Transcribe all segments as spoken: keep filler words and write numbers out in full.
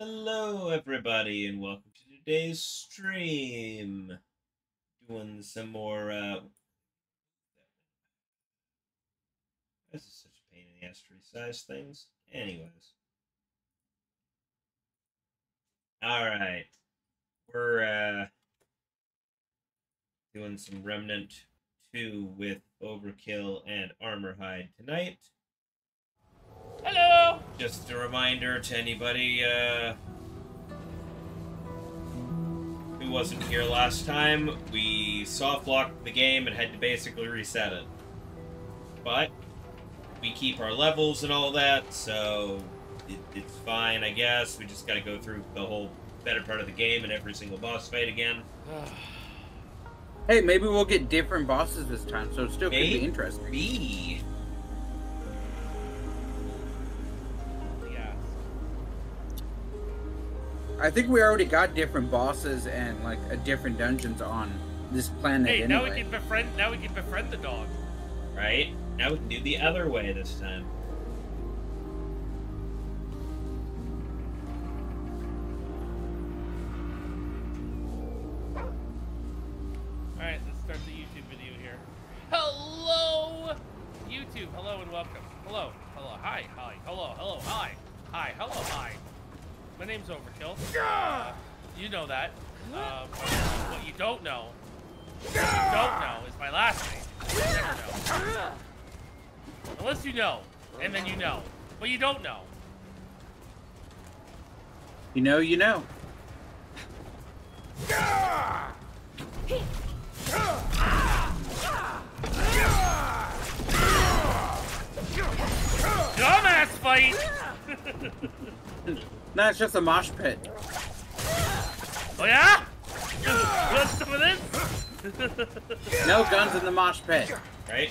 Hello everybody and welcome to today's stream. Doing some more uh this is such a pain in the ass to resize things. Anyways. Alright. We're uh doing some Remnant two with Overkill and Armor Hide tonight. Hello! Just a reminder to anybody uh, who wasn't here last time, we soft-locked the game and had to basically reset it. But we keep our levels and all that, so it, it's fine, I guess. We just gotta go through the whole better part of the game and every single boss fight again. Hey, maybe we'll get different bosses this time, so it still maybe. Could be interesting. Maybe. I think we already got different bosses and like a different dungeons on this planet. Hey, anyway. now we can befriend. Now we can befriend the dog. Right? Now we can do the other way this time. All right, let's start the YouTube video here. Hello, YouTube. Hello and welcome. Hello. Hello. Hi. Hi. Hello. Hello. Hi. Hi. Hello. Hi. My name's Overkill. Uh, you know that. Uh, what you don't know, what you don't know is my last name. You never know. Unless you know, and then you know. But you don't know. You know, you know. Dumbass fight! No, it's just a mosh pit. Oh yeah? What's up with this? No guns in the mosh pit. Right?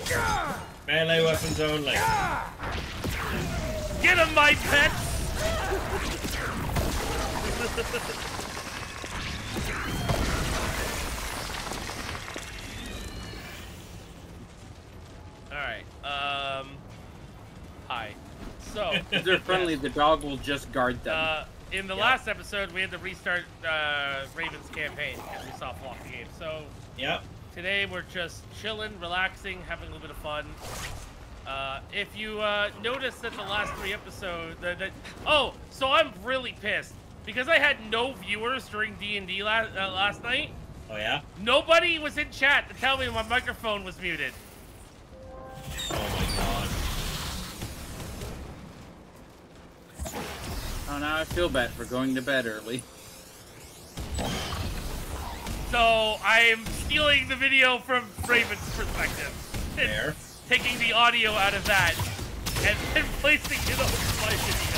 Melee weapons only. Get him, my pet! Alright, um... hi. So, if they're friendly, the dog will just guard them. Uh, in the yep. last episode, we had to restart uh, Raven's campaign because we soft locked the game. So yep. today we're just chilling, relaxing, having a little bit of fun. Uh, if you uh, notice that the last three episodes, that, that oh, so I'm really pissed because I had no viewers during D and D last uh, last night. Oh yeah. Nobody was in chat to tell me my microphone was muted. Oh my god. Oh, now I feel bad for going to bed early. So, I'm stealing the video from Raven's perspective. And Fair. Taking the audio out of that and then placing it on my video.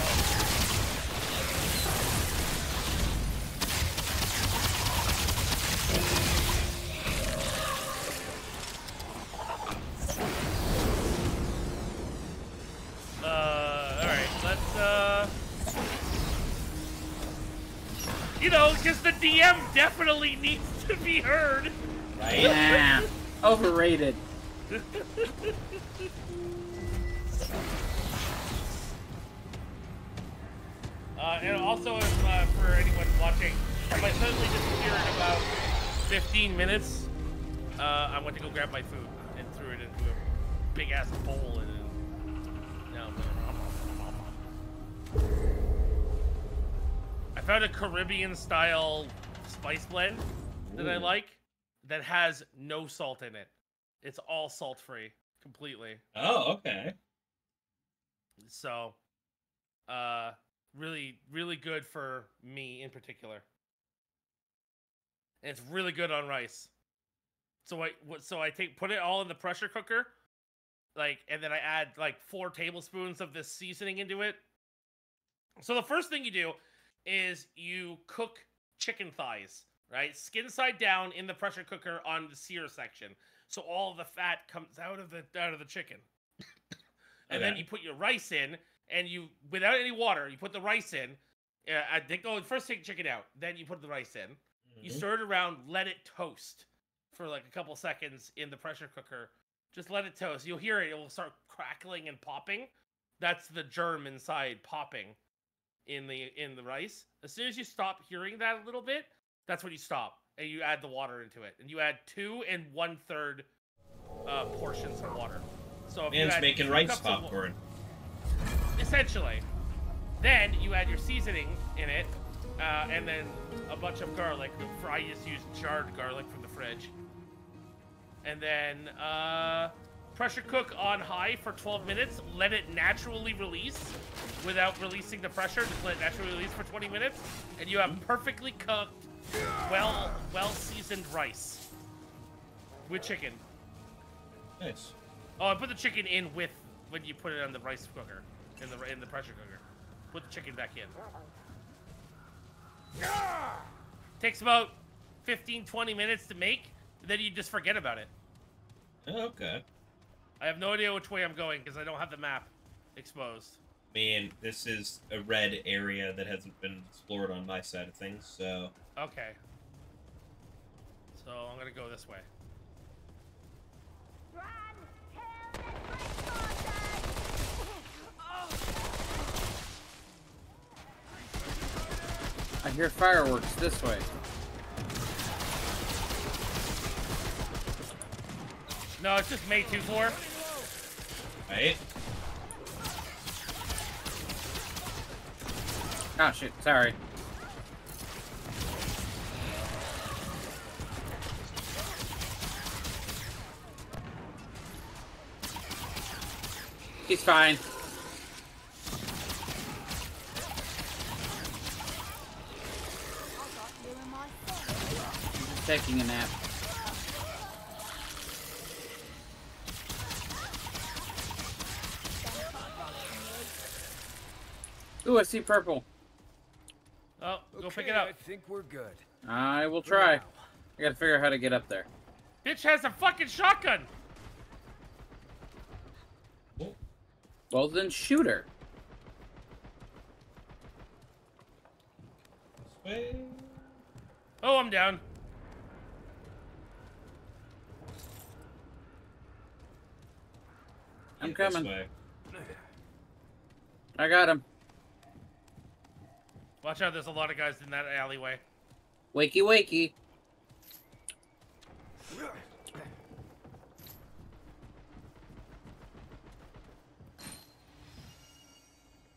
Uh, alright, let's, uh... You know, because the D M definitely needs to be heard. Right? Yeah. Overrated. uh, and also, if, uh, for anyone watching, if I suddenly disappear in about fifteen minutes, uh, I went to go grab my food and threw it into a big-ass bowl. And now I'm going to... I found a Caribbean-style spice blend that Ooh. I like that has no salt in it. It's all salt-free, completely. Oh, okay. So, uh, really, really good for me in particular. And it's really good on rice. So I, so I take put it all in the pressure cooker, like, and then I add like four tablespoons of this seasoning into it. So the first thing you do is you cook chicken thighs, right? Skin side down in the pressure cooker on the sear section. So all the fat comes out of the out of the chicken. And okay. then you put your rice in, and you, without any water, you put the rice in. Uh, I think, oh, first take chicken out. Then you put the rice in. Mm-hmm. You stir it around, let it toast for like a couple seconds in the pressure cooker. Just let it toast. You'll hear it. It will start crackling and popping. That's the germ inside popping. in the in the rice. As soon as you stop hearing that a little bit, that's when you stop and you add the water into it, and you add two and one third uh, portions of water. So if man's you making rice popcorn, essentially. Then you add your seasoning in it, uh, and then a bunch of garlic. For I just used jarred garlic from the fridge. And then uh, pressure cook on high for twelve minutes. Let it naturally release without releasing the pressure. Just let it naturally release for twenty minutes, and you have perfectly cooked, well, well-seasoned rice with chicken. Nice. Oh, I put the chicken in with when you put it on the rice cooker, in the in the pressure cooker. Put the chicken back in. Takes about fifteen, twenty minutes to make, then you just forget about it. Oh, okay. I have no idea which way I'm going because I don't have the map exposed. Man, this is a red area that hasn't been explored on my side of things, so... Okay. So I'm going to go this way. Run, hell, I hear fireworks this way. No, it's just May two four. Right. Oh shit, sorry. He's fine. Taking a nap. Ooh, I see purple. Oh, go okay, pick it up. I think we're good. I will try. Wow. I gotta figure out how to get up there. Bitch has a fucking shotgun. Oh. Well then, shoot her. Oh, I'm down. I'm coming. I got him. Watch out, there's a lot of guys in that alleyway. Wakey, wakey.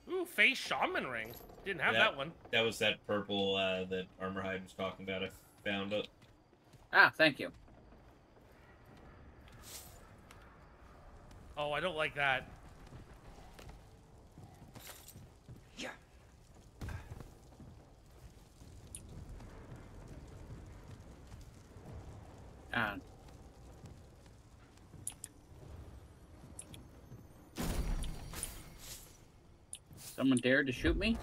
Ooh, face shaman ring. Didn't have that, that one. That was that purple uh, that Armor Hide was talking about. I found it. Ah, thank you. Oh, I don't like that. Yeah. Ah. Someone dared to shoot me?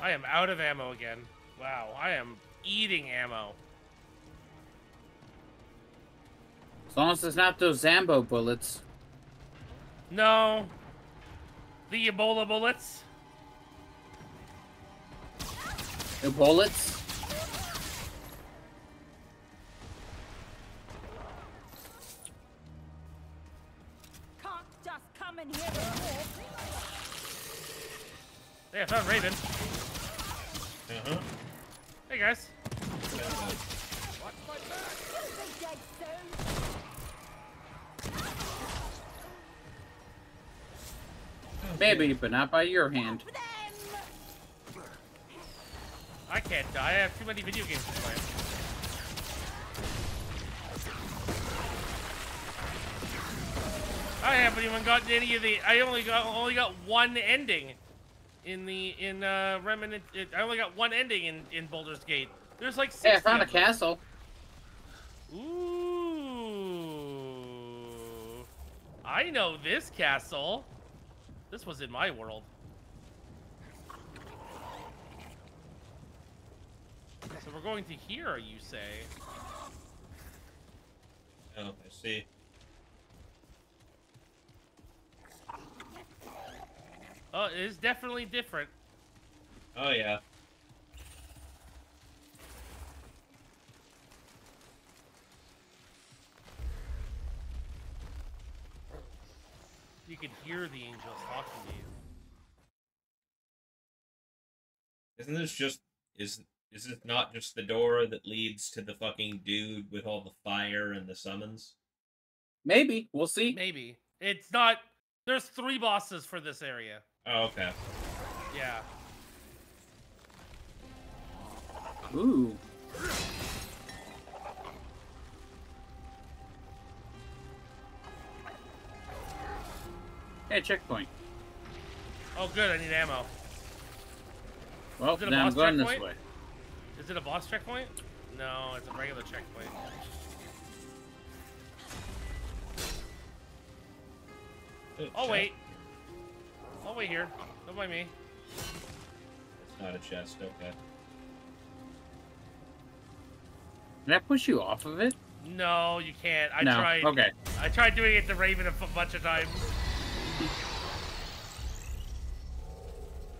I am out of ammo again. Wow, I am eating ammo. As long as it's not those Zambo bullets. No. The Ebola bullets. The bullets? Can't just come in here anymore. Hey, I found Raven. Uh-huh. Hey guys. Watch my back. Maybe, but not by your hand. I can't die. I have too many video games to play. I haven't even gotten any of the. I only got only got one ending. In the in uh Remnant, it, I only got one ending in in Boulder's Gate. There's like six. Hey, I found a castle. Ooh, I know this castle. This was in my world. So we're going to here, you say? Oh, I see. Oh, it is definitely different. Oh, yeah. You could hear the angels talking to you. Isn't this just... Is, is it not just the door that leads to the fucking dude with all the fire and the summons? Maybe. We'll see. Maybe. It's not... There's three bosses for this area. Oh, okay. Yeah. Ooh. Hey, checkpoint. Oh, good. I need ammo. Well, then I'm going this way. Is it a boss checkpoint? No, it's a regular checkpoint. Good oh, check. wait. I'll wait here. Don't mind me. It's not a chest. Okay. Can I push you off of it? No, you can't. I no. tried. Okay. I tried doing it to Raven a bunch of times.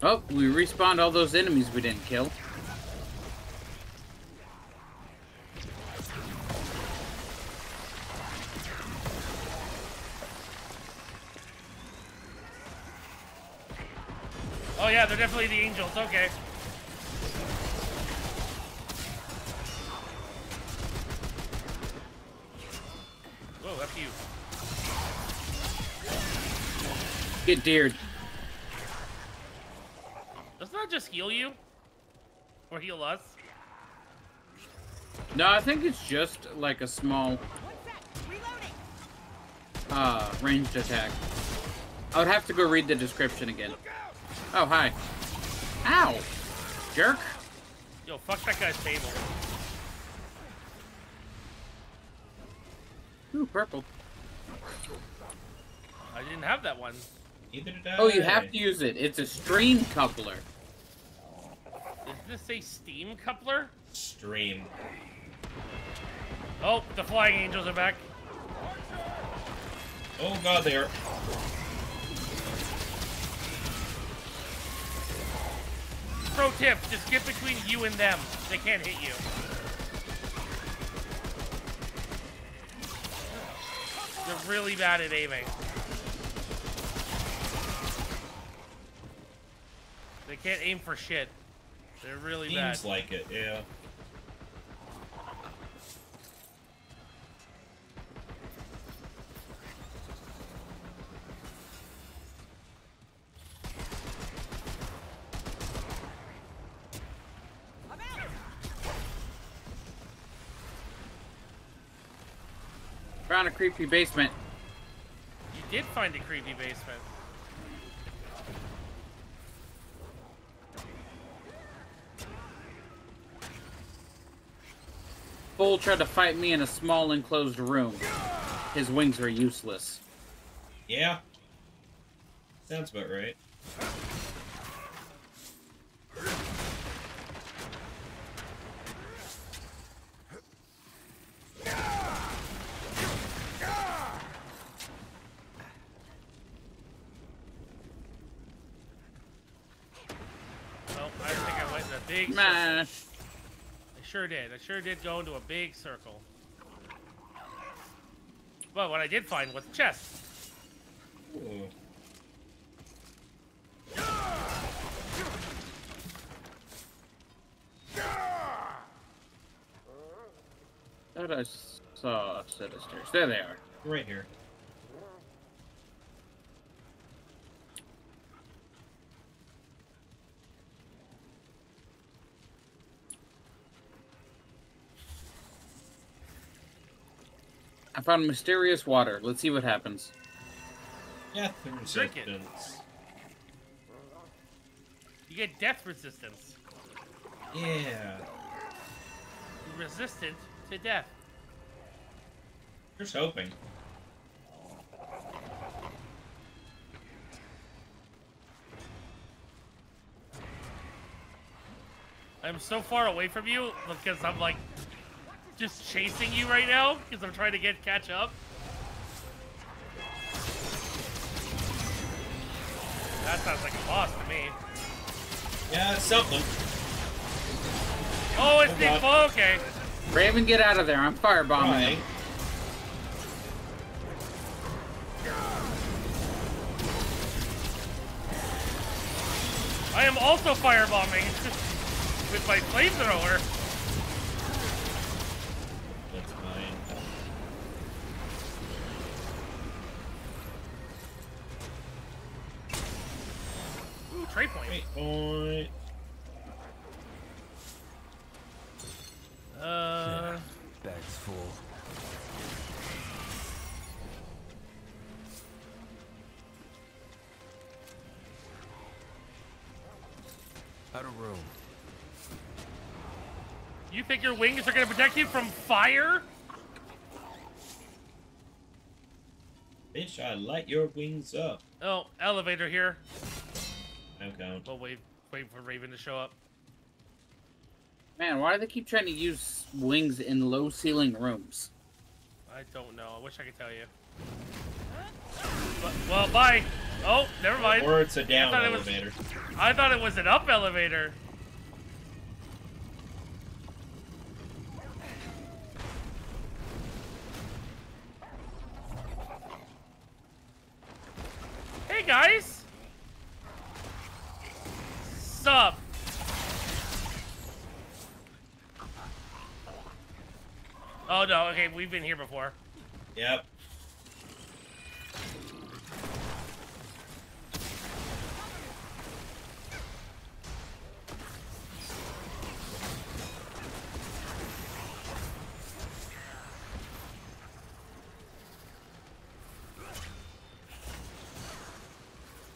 Oh, we respawned all those enemies we didn't kill. Oh yeah, they're definitely the angels. Okay. Whoa, up to you. Get deared. Doesn't that just heal you? Or heal us? No, I think it's just like a small uh, ranged attack. I would have to go read the description again. Oh, hi. Ow! Jerk! Yo, fuck that guy's table. Ooh, purple. I didn't have that one. Oh, you have to use it. It's a stream coupler. Is this a Steam coupler? Stream. Oh, the flying angels are back. Oh god, they are. Pro tip, just get between you and them. They can't hit you. They're really bad at aiming. They can't aim for shit. They're really Seems bad. Seems like it, yeah. Found a creepy basement. You did find a creepy basement. Bull tried to fight me in a small enclosed room. His wings are useless. Yeah. Sounds about right. Well, I think I went in a big smash. Sure did. I sure did go into a big circle. But what I did find was a chest. Ooh. That I saw a set of stairs. There they are. Right here. I found mysterious water. Let's see what happens. Death resistance. You get death resistance. Yeah. You're resistant to death. Just hoping. I'm so far away from you because I'm like... just chasing you right now because I'm trying to get catch up. That sounds like a boss to me. Yeah, it's something. Oh, it's the oh, okay. Raven, get out of there. I'm firebombing. I am also firebombing with my flamethrower. That's fine. Ooh, trade point. Trade point. Uh, yeah, bag's full. Out of room. You think your wings are going to protect you from fire? Bitch, I light your wings up. Oh, elevator here. Okay. We'll wait, wait for Raven to show up. Man, why do they keep trying to use wings in low-ceiling rooms? I don't know. I wish I could tell you. But, well, bye. Oh, never mind. Or it's a down I elevator. Was, I thought it was an up elevator. Hey, guys. Sup? Oh no, okay, we've been here before. Yep.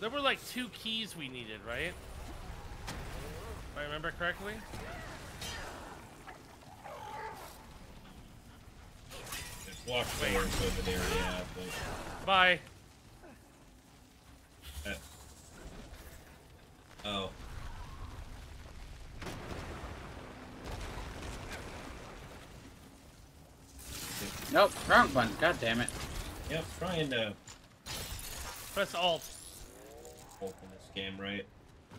There were like two keys we needed, right? If I remember correctly. Walk over there, yeah, but... Bye. Uh, oh. Nope, wrong button. God damn it. Yep, trying to press Alt. Open this game, right?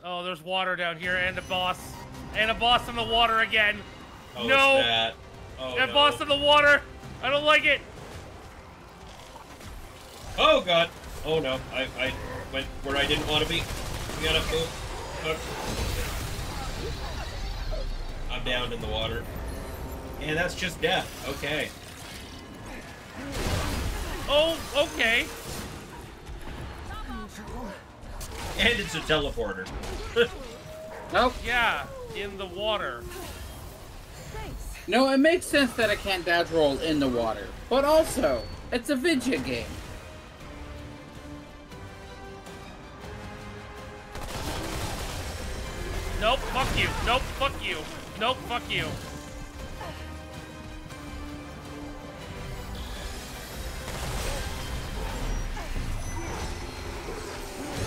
Oh, there's water down here, and a boss, and a boss in the water again. Oh, no, it's that. Oh, that no. Boss in the water. I don't like it. Oh god. Oh no. I I went where I didn't want to be. We gotta move. Fuck. I'm down in the water. And that's just death. Okay. Oh, okay. And it's a teleporter. Nope. Yeah, in the water. No, it makes sense that I can't dodge roll in the water, but also, it's a video game. Nope, fuck you. Nope, fuck you. Nope, fuck you.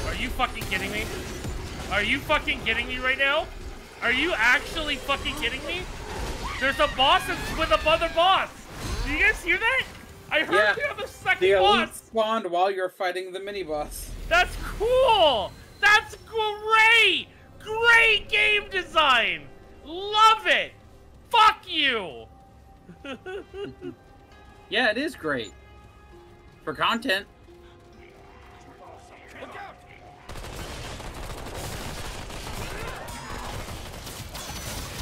Are you fucking kidding me? Are you fucking kidding me right now? Are you actually fucking kidding me? There's a boss with another boss. Do you guys hear that? I heard you have a second boss. They spawned while you're fighting the mini boss. That's cool. That's great. Great game design. Love it. Fuck you. Yeah, it is great for content. Look out.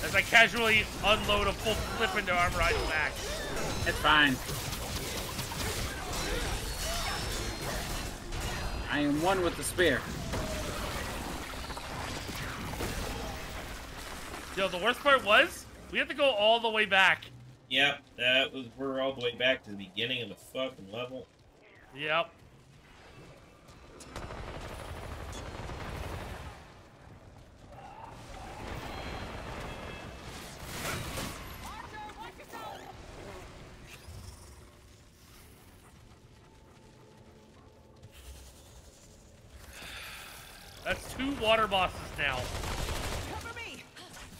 As I casually unload a full flip into Armor Hide's back. It's fine. I am one with the spear. Yo, the worst part was, we had to go all the way back. Yep, that was, we're all the way back to the beginning of the fucking level. Yep. That's two water bosses now. Cover me.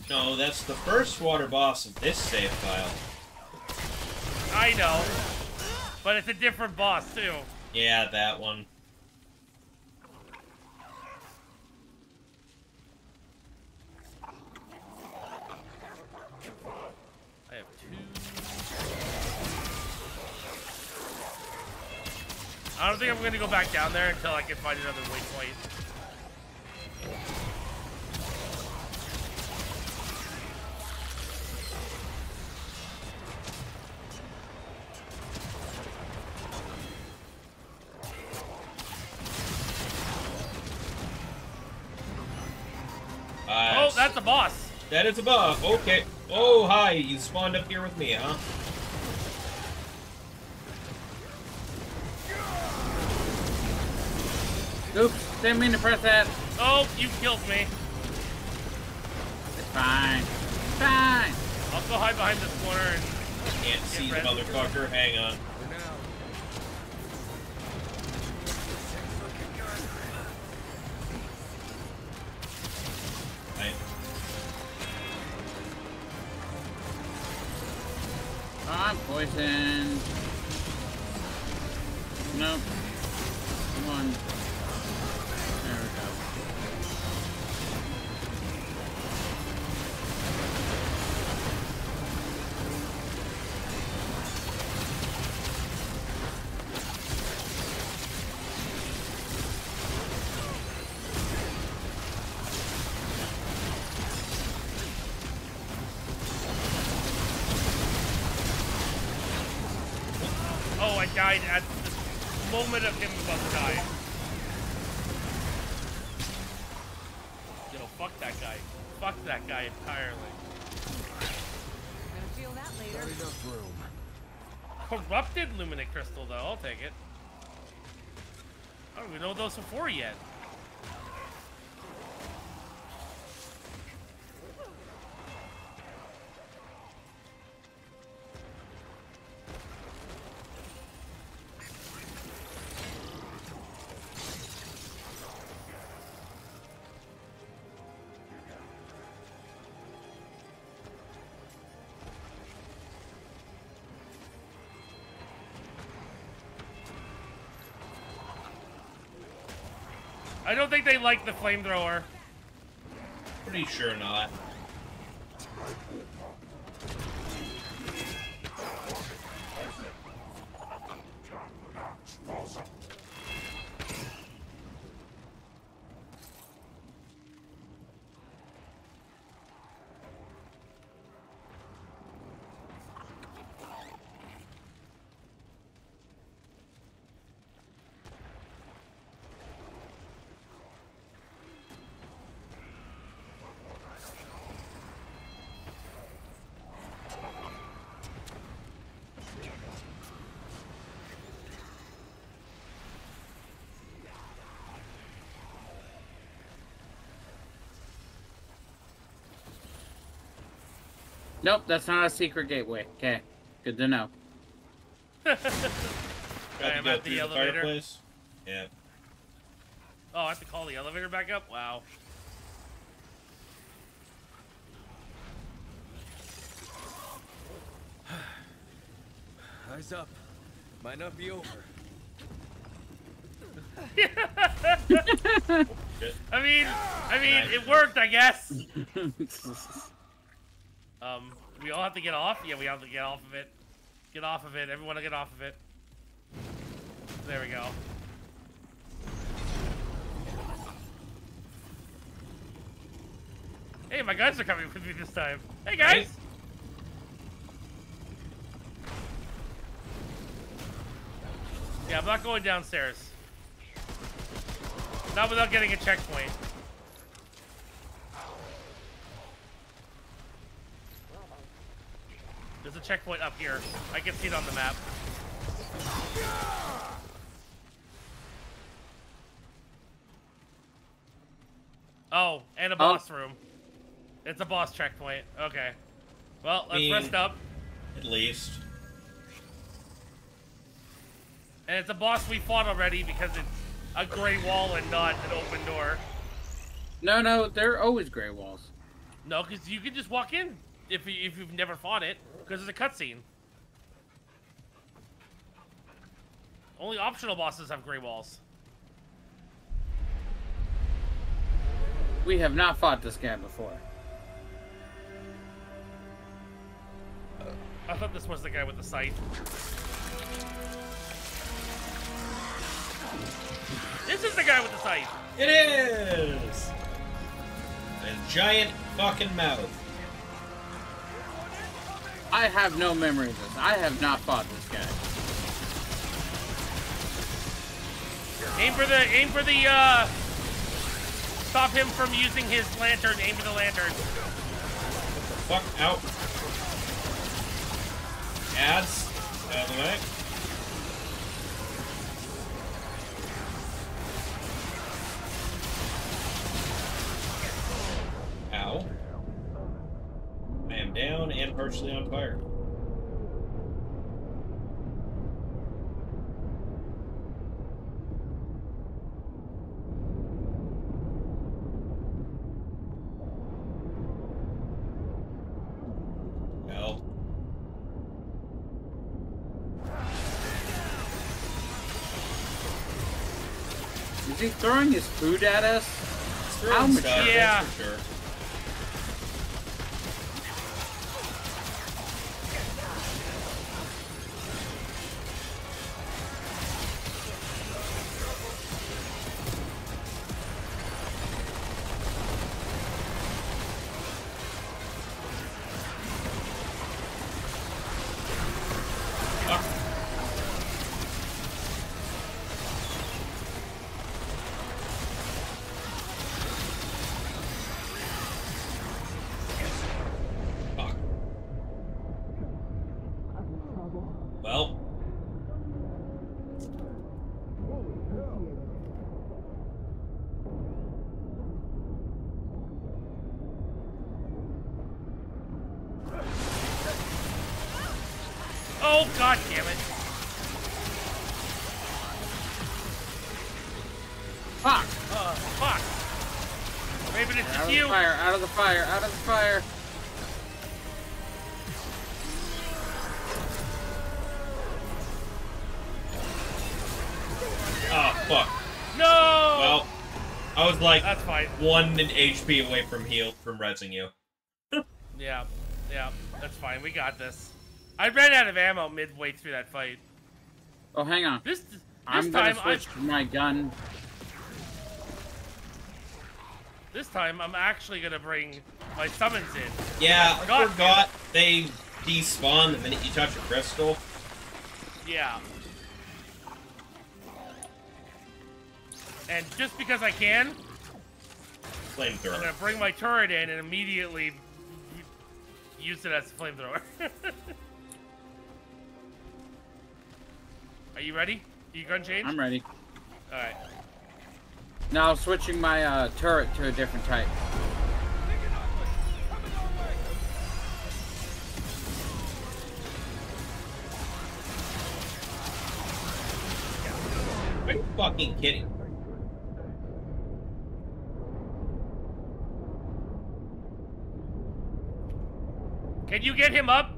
No, that's the first water boss of this save file. I know. But it's a different boss, too. Yeah, that one. I don't think I'm going to go back down there until I can find another waypoint. Uh, oh, that's a boss. That is a boss. Okay. Oh, hi. You spawned up here with me, huh? Oops, didn't mean to press that. Oh, you killed me. It's fine. It's fine. I'll go hide behind this corner and... I can't see the motherfucker. Hang on. Right. I'm poisoned. Nope. Come on. Died at the moment of him about to die. Yo, fuck that guy. Fuck that guy entirely. Gonna feel that later. Corrupted Luminate Crystal, though. I'll take it. I don't even know those before yet. I don't think they like the flamethrower. Pretty sure not. Nope, that's not a secret gateway. Okay, good to know. Got to go through the fireplace. Yeah. Oh, I have to call the elevator back up? Wow. Eyes up. Might not be over. I mean, I mean, it worked, I guess. Um, we all have to get off? Yeah, we have to get off of it. Get off of it. Everyone get off of it. There we go. Hey, my guys are coming with me this time. Hey, guys! Yeah, I'm not going downstairs. Not without getting a checkpoint. There's a checkpoint up here. I can see it on the map. Oh, and a boss oh. room. It's a boss checkpoint. Okay. Well, let's I mean, rest up. At least. And it's a boss we fought already because it's a gray wall and not an open door. No, no, they're always gray walls. No, because you can just walk in if, you, if you've never fought it. Because it's a cutscene. Only optional bosses have gray walls. We have not fought this guy before. I thought this was the guy with the scythe. fire with the scythe. It is! A giant fucking mouth. I have no memory of this. I have not fought this guy. Aim for the, aim for the, uh... stop him from using his lantern. Aim for the lantern. Fuck out. Ads. Out of the way. Ow. I am down and partially on fire. Help. Is he throwing his food at us? How much? Yeah. For sure. One H P away from heal from rezzing you. Yeah, yeah, that's fine. We got this. I ran out of ammo midway through that fight. Oh, hang on. This, this I'm time gonna switch I'm... my gun. This time, I'm actually gonna bring my summons in. Yeah, I forgot, I forgot they despawn the minute you touch a crystal. Yeah. And just because I can. Flamethrower. I'm gonna bring my turret in and immediately use it as a flamethrower. Are you ready? You gun change? I'm ready. Alright. Now switching my uh, turret to a different type. Are you fucking kidding? Can you get him up?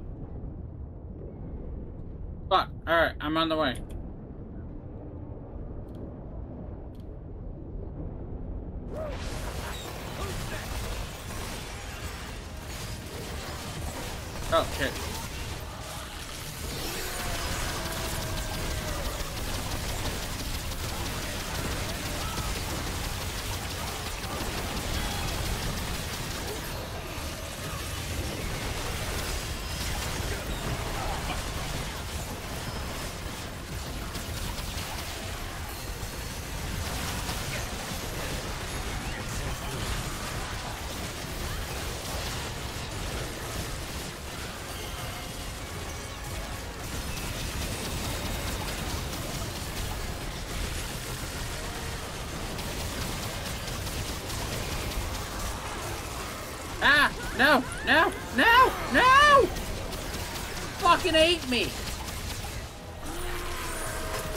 Fuck. Alright, I'm on the way. Oh, shit. Ate me.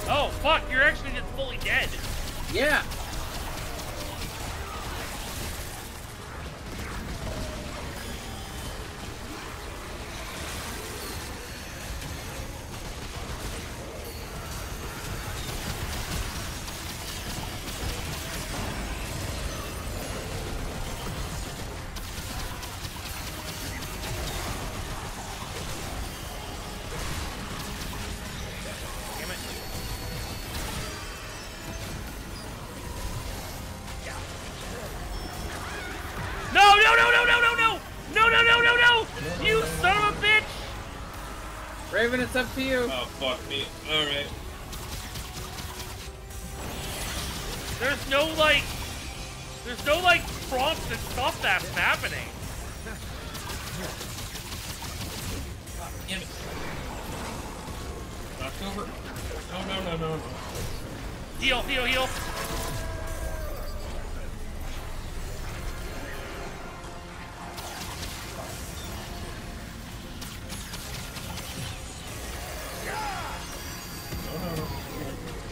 Oh fuck, you're actually just fully dead. Yeah. Raven, it's up to you. Oh, fuck me. Alright. There's no, like... There's no, like, prompts and stuff that's happening. God damn it. Knocked over. No, no, no, no, no. Heal, heal, heal.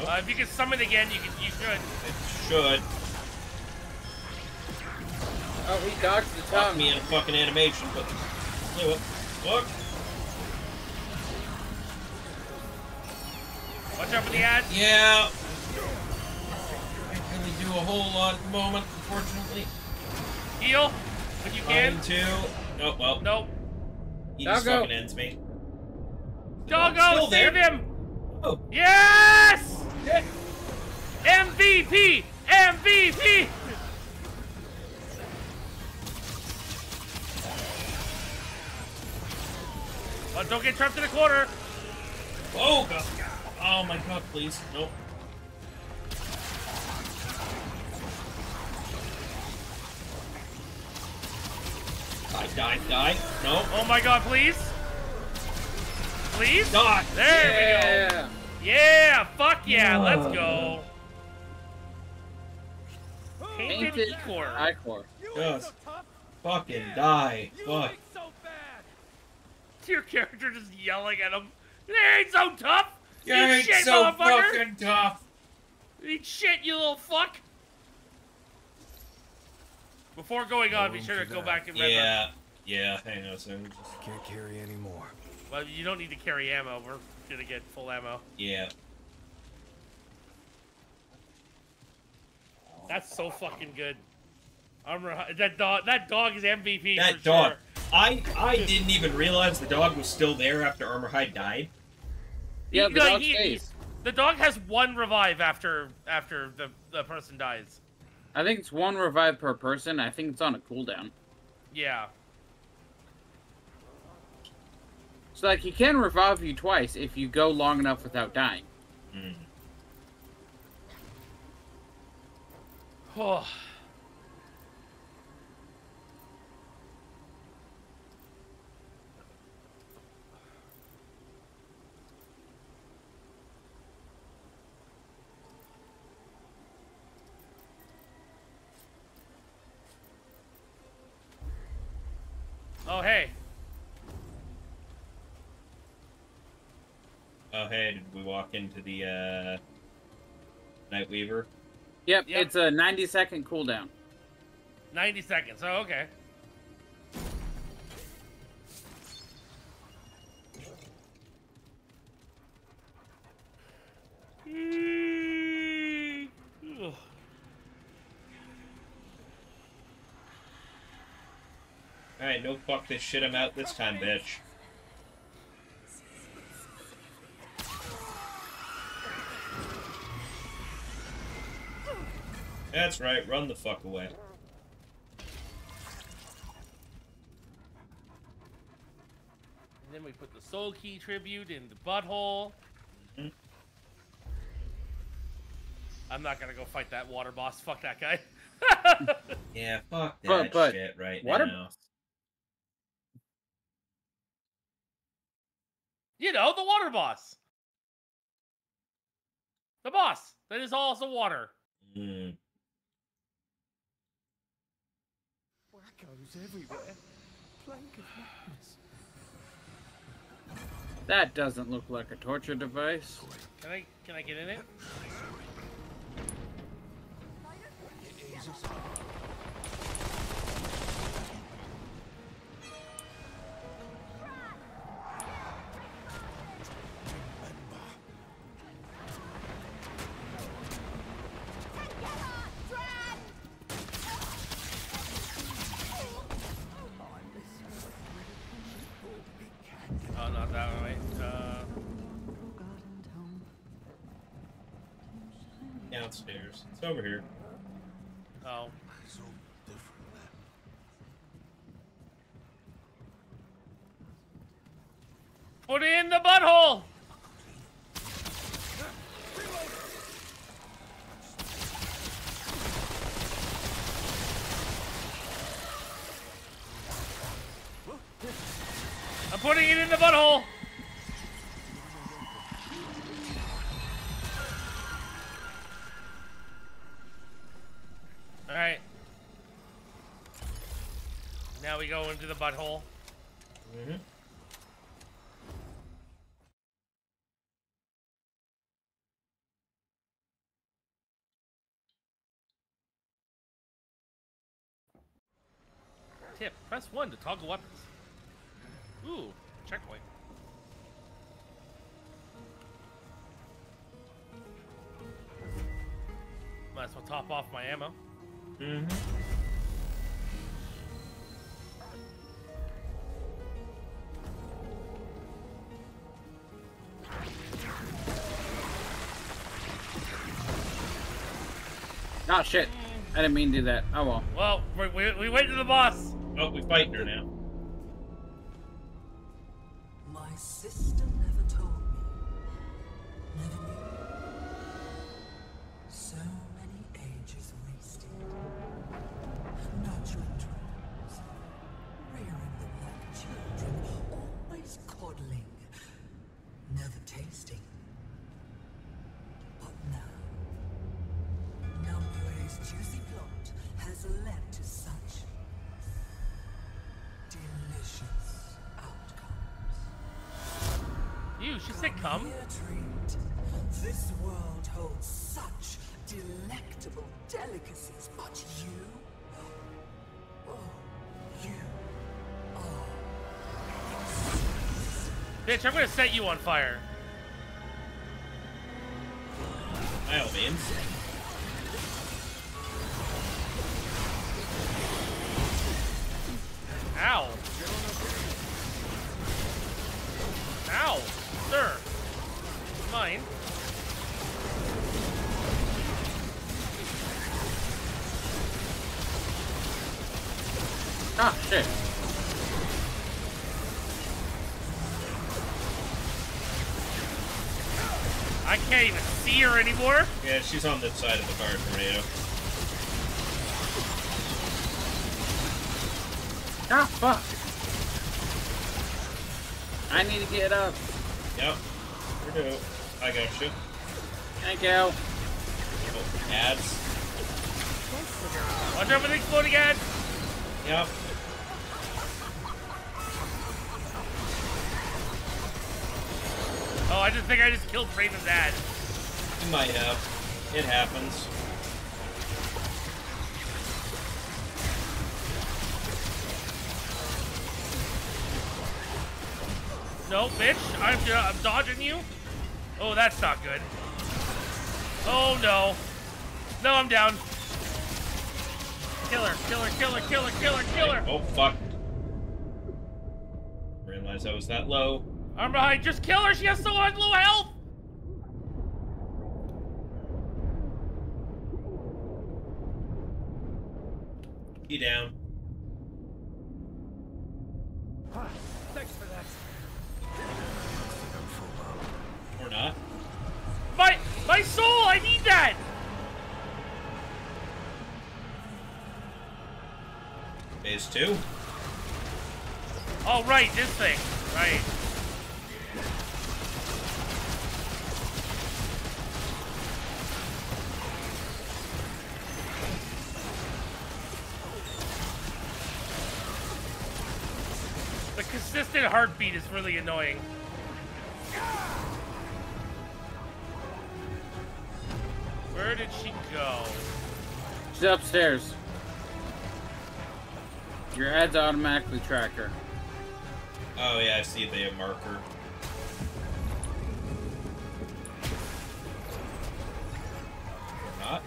Uh, if you can summon again, you can, you should. It should. Oh, he dodged the top. Me in a fucking animation, but anyway, look. Watch out for the ads. Yeah. I can't really do a whole lot at the moment, unfortunately. Heal when you can. One, two. Nope. Well. Nope. He just fucking ends me. Doggo, save him. Oh. Yes. Yeah. M V P! M V P! Oh, don't get trapped in the corner! Oh god! Oh my god, please. Nope. Die, die, die. No. Nope. Oh my god, please! Please? God! There yeah. we go! Yeah, fuck yeah, no. Let's go. Painted, Painted Icor. Icor. Just so fucking yeah. die. You Fuck. Ain't so bad. Your character just yelling at him. You ain't so tough. You, you ain't shit, so motherfucker. Fucking tough. Eat shit, you little fuck. Before going on, oh, be sure to go that. back and read Yeah, up. yeah, hang on a second. I can't carry anymore. Well, you don't need to carry ammo. We're gonna get full ammo. Yeah. That's so fucking good. Armor Hide. That dog. That dog is M V P. That for dog. Sure. I I didn't even realize the dog was still there after Armor Hide died. Yeah, he, the, no, dog he, he, the dog has one revive after after the the person dies. I think it's one revive per person. I think it's on a cooldown. Yeah. So, like, he can revive you twice if you go long enough without dying. Mm. Oh. Oh, hey. Oh hey, did we walk into the uh, Nightweaver? Yep, yep, it's a ninety second cooldown. ninety seconds, oh okay. Alright, no fuck this shit, I'm out this time, bitch. That's right, run the fuck away. And then we put the Soul Key tribute in the butthole. Mm-hmm. I'm not gonna go fight that water boss. Fuck that guy. Yeah, fuck that but, but shit right water... now. You know, the water boss. The boss that is also water. Mm. Everywhere. Plank of madness. That doesn't look like a torture device. Can I can I get in it? Downstairs. It's over here. Oh. Put it in the butthole! I'm putting it in the butthole! Alright. Now we go into the butthole. Mm-hmm. Tip, press one to toggle weapons. Ooh, checkpoint. Might as well top off my ammo. Mm-hmm. Ah, shit. I didn't mean to do that. Oh, well. Well, we, we, we went to the boss. Oh, we fight her now. My sister never told me. Never knew. So many ages wasted. Nurturing dreams. Rearing them like children. Always coddling. Never tasting. But now. Now Pure's juicy plot has led to such delicious. You, she said come. This world holds such delectable delicacies, but you, oh, you are. Bitch, I'm gonna set you on fire. Wow, man. Ow. Ow. Sir, mine. Ah, shit. I can't even see her anymore. Yeah, she's on the side of the car tornado. Ah, fuck. I need to get up. Yep. You're doing it. I got you. Thank you. Oh, ads. Watch out for the exploding ads. Yep. Oh, I just think I just killed Raven's ad. You might have. It happens. No, bitch, I'm, I'm dodging you. Oh, that's not good. Oh, no. No, I'm down. Killer, killer, killer, killer, killer, killer. Oh, fuck. Realized I was that low. Armor Hide, just kill her. She has so much low health. You down. Huh. Thanks for that. Or not. My my soul, I need that. Phase two. Oh right, this thing. Right. The consistent heartbeat is really annoying. Where did she go? She's upstairs. Your ads automatically track her. Oh yeah, I see they have marker. Or not.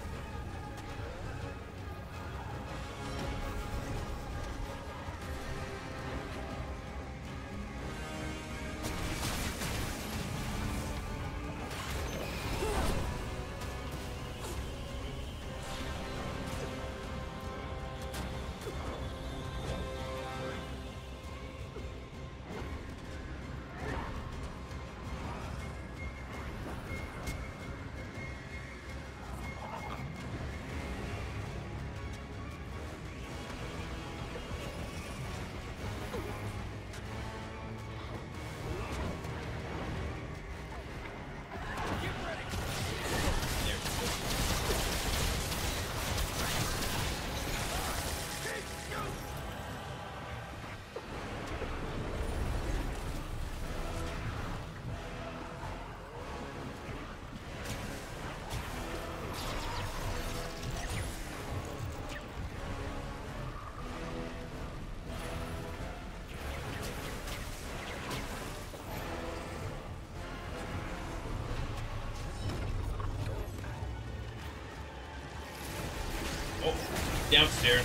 downstairs.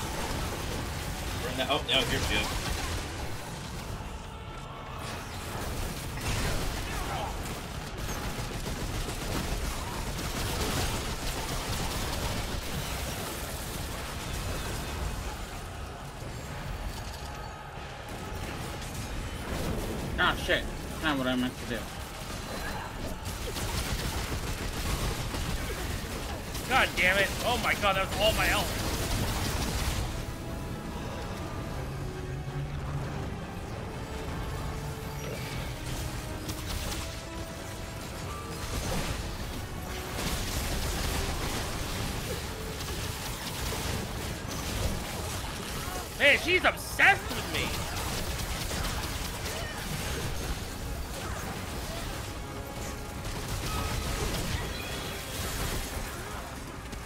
We're in the, oh, no, here's Jim. Ah, shit. Not what I meant to do. God damn it. Oh my god, that was all my health. Man, she's obsessed with me.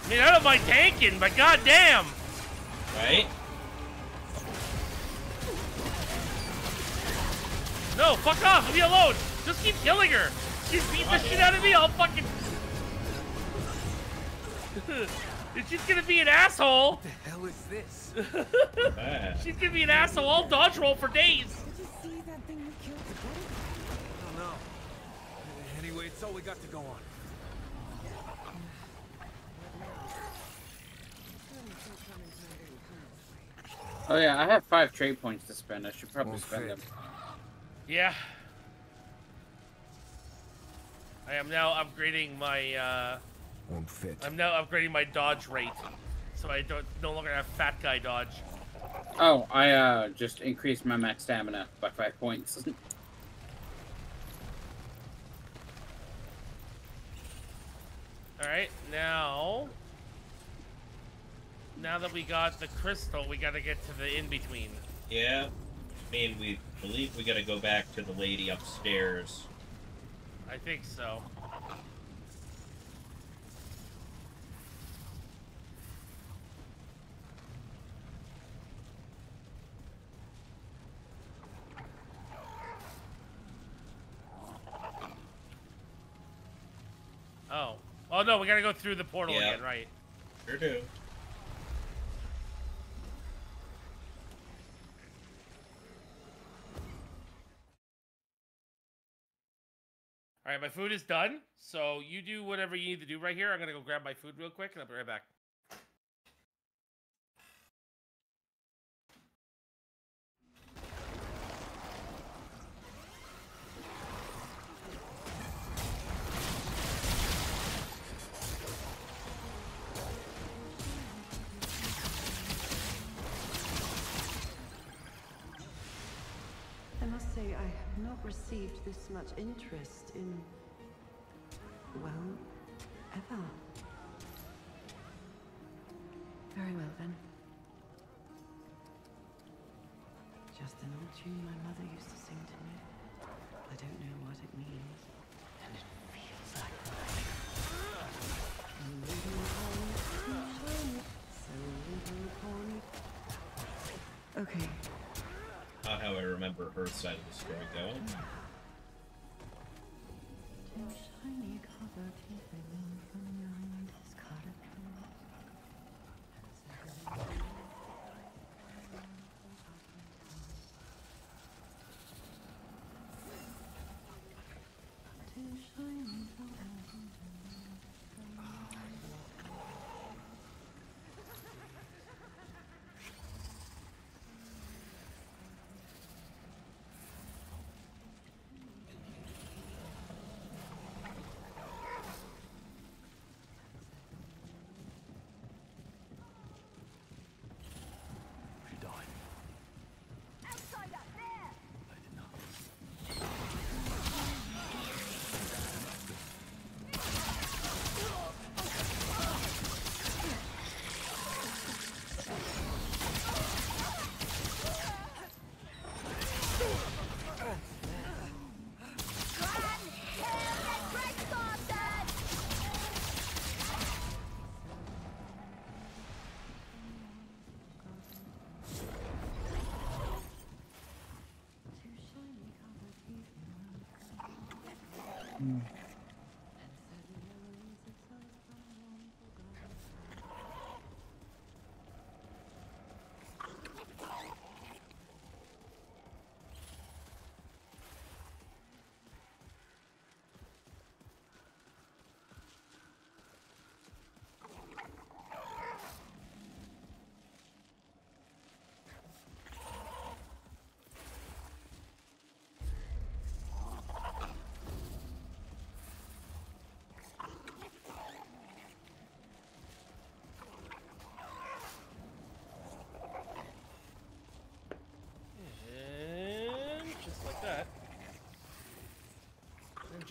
I mean, I don't mind tanking, but goddamn! Right? No, fuck off! Leave me alone! Just keep killing her! She's beating the shit out of me, I'll fucking... She's gonna be an asshole! What the hell is this? She's gonna be an asshole! I'll dodge roll for days! Did you see that thing we killed today? I don't know. Anyway, it's all we got to go on. Oh yeah, I have five trade points to spend. I should probably Won't spend fit. them. Yeah. I am now upgrading my uh Won't fit. I'm now upgrading my dodge rate. So I don't no longer have fat guy dodge. Oh, I uh just increased my max stamina by five points. Alright, now Now that we got the crystal, we gotta get to the in-between. Yeah. I mean, we believe we gotta go back to the lady upstairs. I think so. Oh. Oh no, we gotta go through the portal yeah. again, right? Sure do. All right, my food is done, so you do whatever you need to do right here. I'm going to go grab my food real quick, and I'll be right back. Received this much interest in, well, ever. Very well then. Just an old tune my mother used to sing to me. I don't know what it means, and it feels like magic. So little pond, so little pond. Okay. Not how I remember her side of the story going. Mm.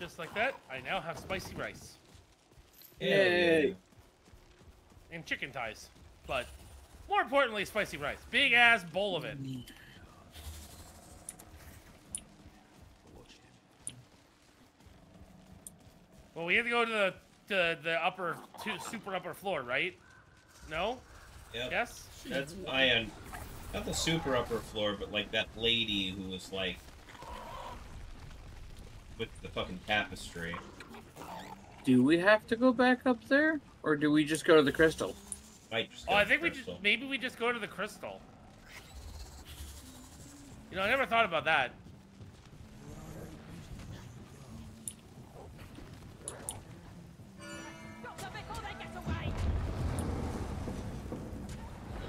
just like that, I now have spicy rice. Yay! And chicken thighs. But more importantly, spicy rice. Big ass bowl of it. Well, we have to go to the to the upper, to super upper floor, right? No? Yep. Yes? That's fine. Not the super upper floor, but like that lady who was like with the fucking tapestry. Do we have to go back up there, or do we just go to the crystal? Might just go oh, I think we just maybe we just go to the crystal. You know, I never thought about that.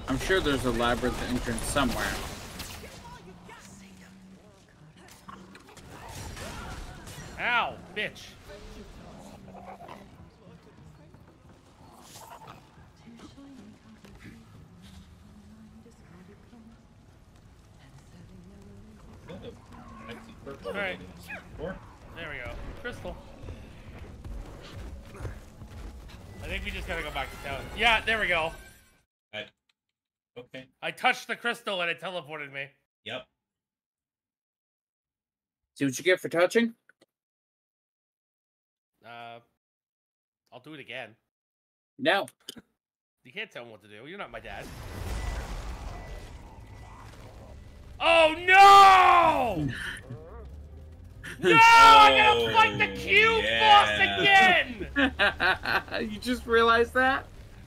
I'm sure there's a labyrinth entrance somewhere. Ow, bitch. All right. There we go. Crystal. I think we just gotta go back to town. Yeah, there we go. I, okay. I touched the crystal and it teleported me. Yep. See what you get for touching? Uh, I'll do it again. No. You can't tell me what to do. You're not my dad. Oh, no! No, oh, I gotta fight the cube yeah. boss again! You just realized that?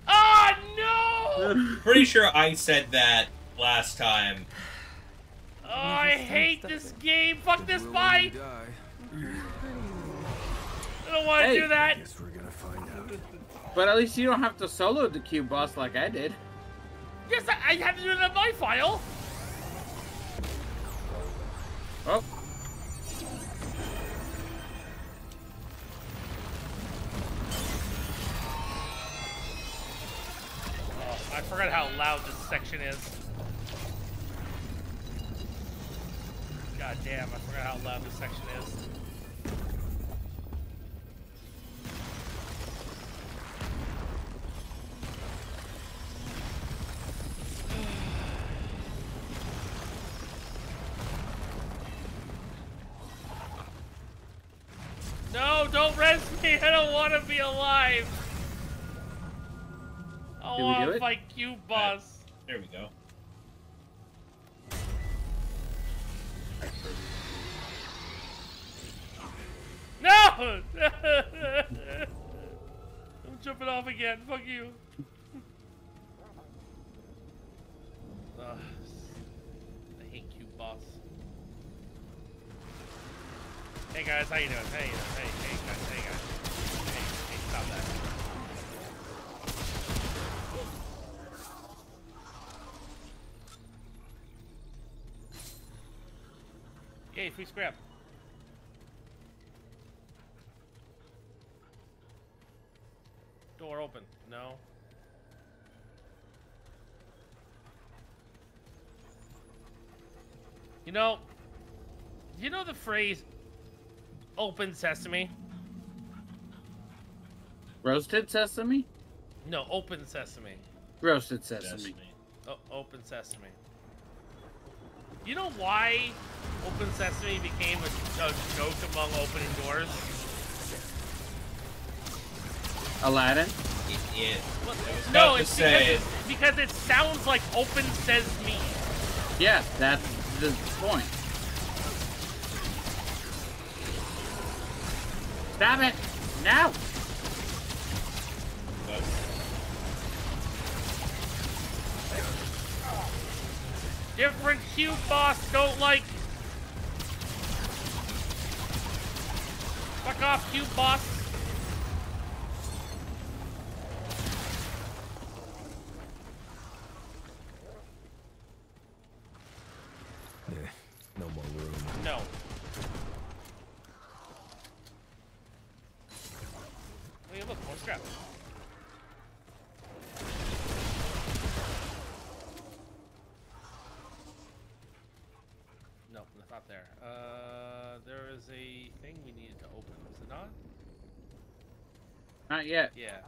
Oh, no! Pretty sure I said that last time. Oh, I hate this game. Fuck this fight! I don't want to hey. do that. We're gonna find out. But at least you don't have to solo the cube boss like I did. Yes, I, I had to do it on my file. Oh. Oh, I forgot how loud this section is. God damn, I forgot how loud this section is. No, don't res me! I don't want to be alive! I want to fight Cube Boss! Right. There we go. No! I'm jumping off again, fuck you! uh, I hate Cube Boss. Hey guys, how you doing? Hey, hey, hey guys, hey guys. Hey, hey, stop that. Yay, free scrap. Door open. No. You know, you know the phrase open sesame? Roasted sesame? No, open sesame. Roasted sesame. sesame. Oh, open sesame. You know why open sesame became a, a joke among opening doors? Aladdin? It is. Well, no, it's because it, because it sounds like open sesame. Yeah, that's the point. Damn it! Now! Different cube boss don't like. Fuck off, cube boss. Yeah, no more room. No. Hey, look, more scrap. No, that's not there. Uh, there is a thing we needed to open. Was it not? Not yet. Yeah.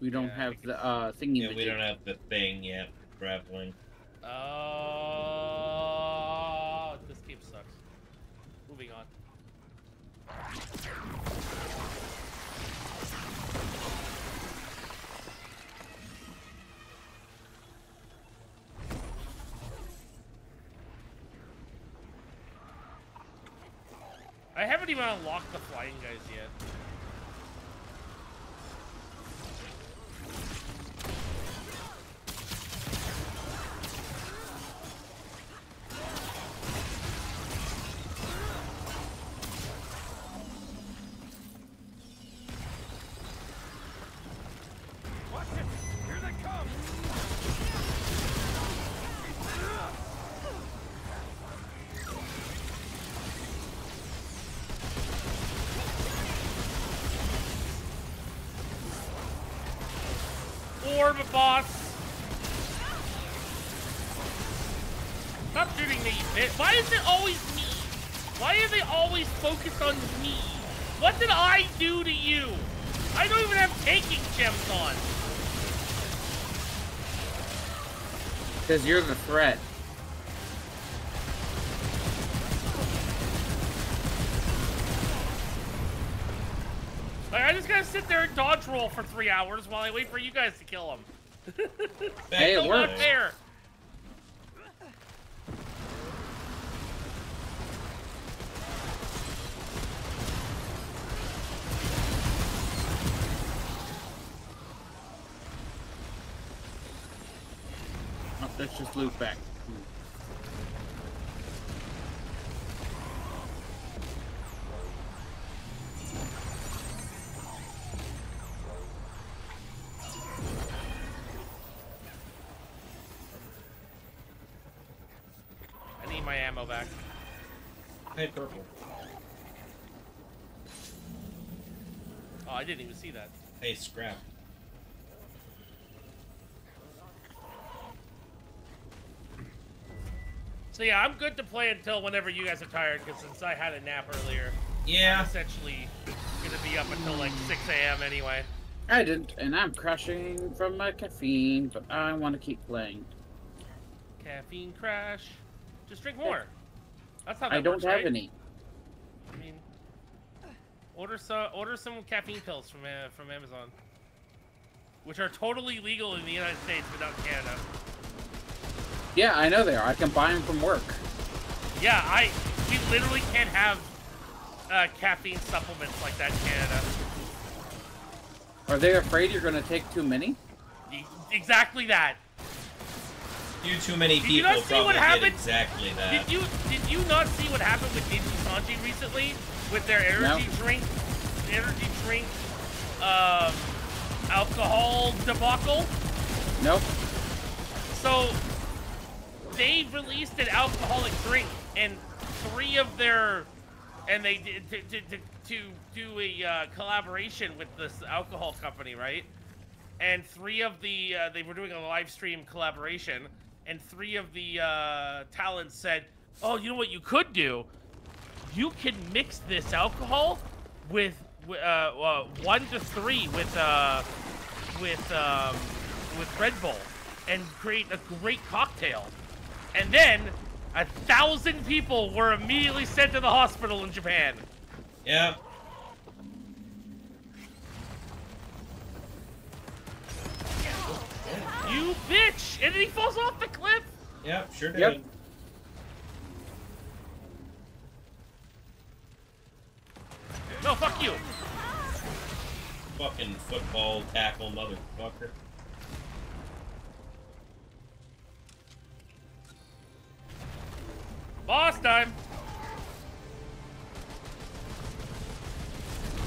We don't yeah, have the uh, thingy. Yeah, we don't have the thing yet. Grappling. Oh, this game sucks. Moving on. I haven't even unlocked the flying guys yet. Why is it always me? Why are they always focused on me? What did I do to you? I don't even have taking gems on. Because you're the threat. Like, I just gotta sit there and dodge roll for three hours while I wait for you guys to kill them. Hey, it worked. Not fair. Let's just loop back. I need my ammo back. Hey, purple. Oh, I didn't even see that. Hey, scrap. So yeah, I'm good to play until whenever you guys are tired, because since I had a nap earlier, yeah, I'm essentially gonna be up until like six A M anyway. I didn't, and I'm crashing from my caffeine, but I want to keep playing. Caffeine crash. Just drink more. That's how that I don't works, have right? any. I mean, order some order some caffeine pills from uh, from Amazon, which are totally legal in the United States but not Canada. Yeah, I know they are. I can buy them from work. Yeah, I we literally can't have uh, caffeine supplements like that in Canada. Are they afraid you're going to take too many? Exactly that. You too many people. Did you not see what happened? Exactly that. Did you did you not see what happened with Ninja Sanji recently with their energy no. drink, energy drink, um, alcohol debacle? Nope. So. They released an alcoholic drink, and three of their, and they did to to, to, to do a uh, collaboration with this alcohol company, right? And three of the uh, they were doing a live stream collaboration, and three of the uh, talents said, "Oh, you know what you could do? You can mix this alcohol with uh, uh, one to three with uh, with um, with Red Bull, and create a great cocktail." And then, a thousand people were immediately sent to the hospital in Japan. Yeah. You bitch! And then he falls off the cliff! Yeah, sure did. Yep. No, fuck you! Fucking football tackle, motherfucker. Boss time!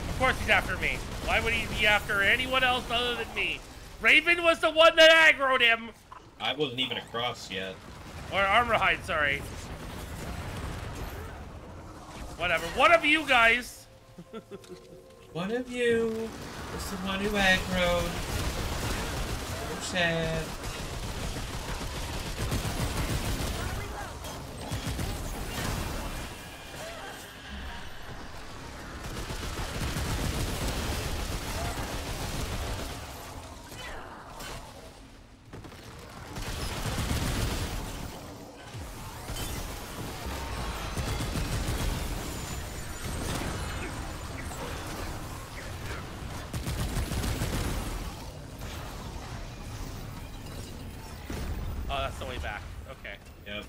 Of course he's after me. Why would he be after anyone else other than me? Raven was the one that aggroed him! I wasn't even across yet. Or Armor Hide, sorry. Whatever. One of you guys! One of you was the one who aggroed. I'm sad. Oh, that's the way back. Okay. Yep.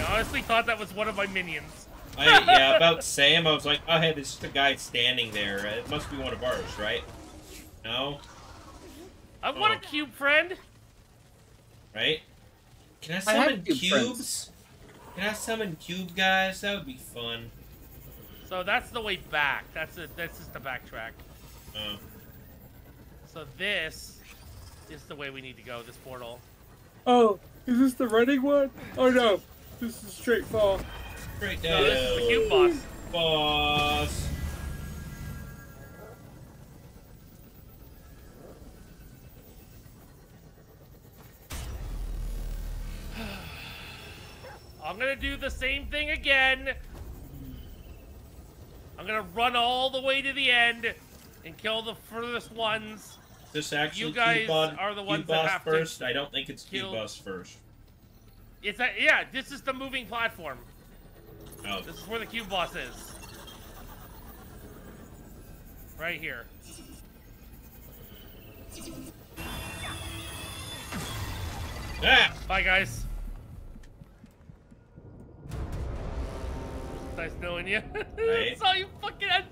I honestly thought that was one of my minions. I, yeah, about Sam, I was like, oh, hey, there's just a guy standing there. It must be one of ours, right? No? I oh. want a cube friend! Right? Can I summon I cube cubes? Friends. Can I summon cube guys? That would be fun. So that's the way back. That's it. That's just the backtrack. Oh. So this is the way we need to go, this portal. Oh, is this the running one? Oh no, this is straight fall. Straight down. No, this is the cube boss. Boss. I'm gonna do the same thing again. I'm gonna run all the way to the end and kill the furthest ones. This actually you guys on, are the ones that have first. To I don't think it's kill. Cube boss first. It's that yeah. This is the moving platform. Oh. This is where the cube boss is. Right here. Ah! Bye guys. Nice knowing you. Right. I saw you fucking. I,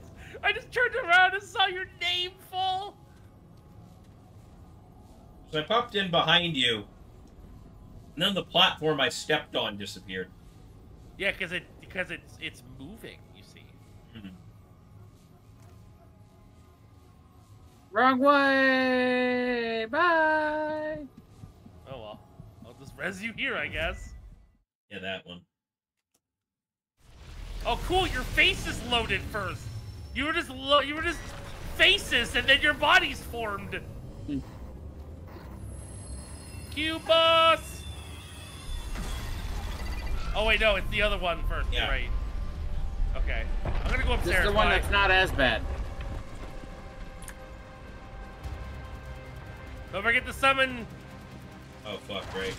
I just turned around and saw your name fall. So I popped in behind you, and then the platform I stepped on disappeared. Yeah, because it because it's it's moving. You see. Mm-hmm. Wrong way. Bye. Oh well, I'll just res you here, I guess. Yeah, that one. Oh, cool! Your face is loaded first. You were just lo you were just faces, and then your bodies formed. Mm. Cube boss. Oh wait, no, it's the other one first. Yeah. Right. Okay, I'm gonna go upstairs. This is the one Bye. That's not as bad. Don't forget to summon. Oh fuck! Right.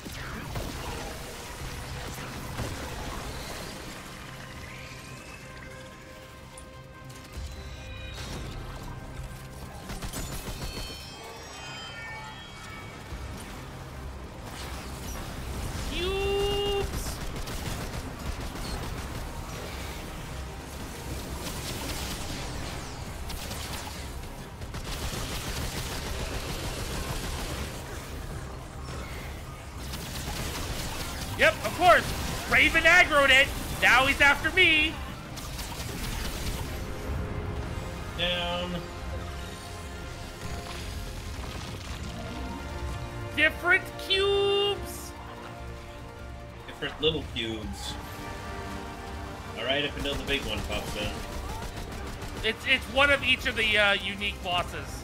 Raven aggroed it. Now he's after me. Down. Different cubes. Different little cubes. All right, up until the big one pops in. It's it's one of each of the uh, unique bosses.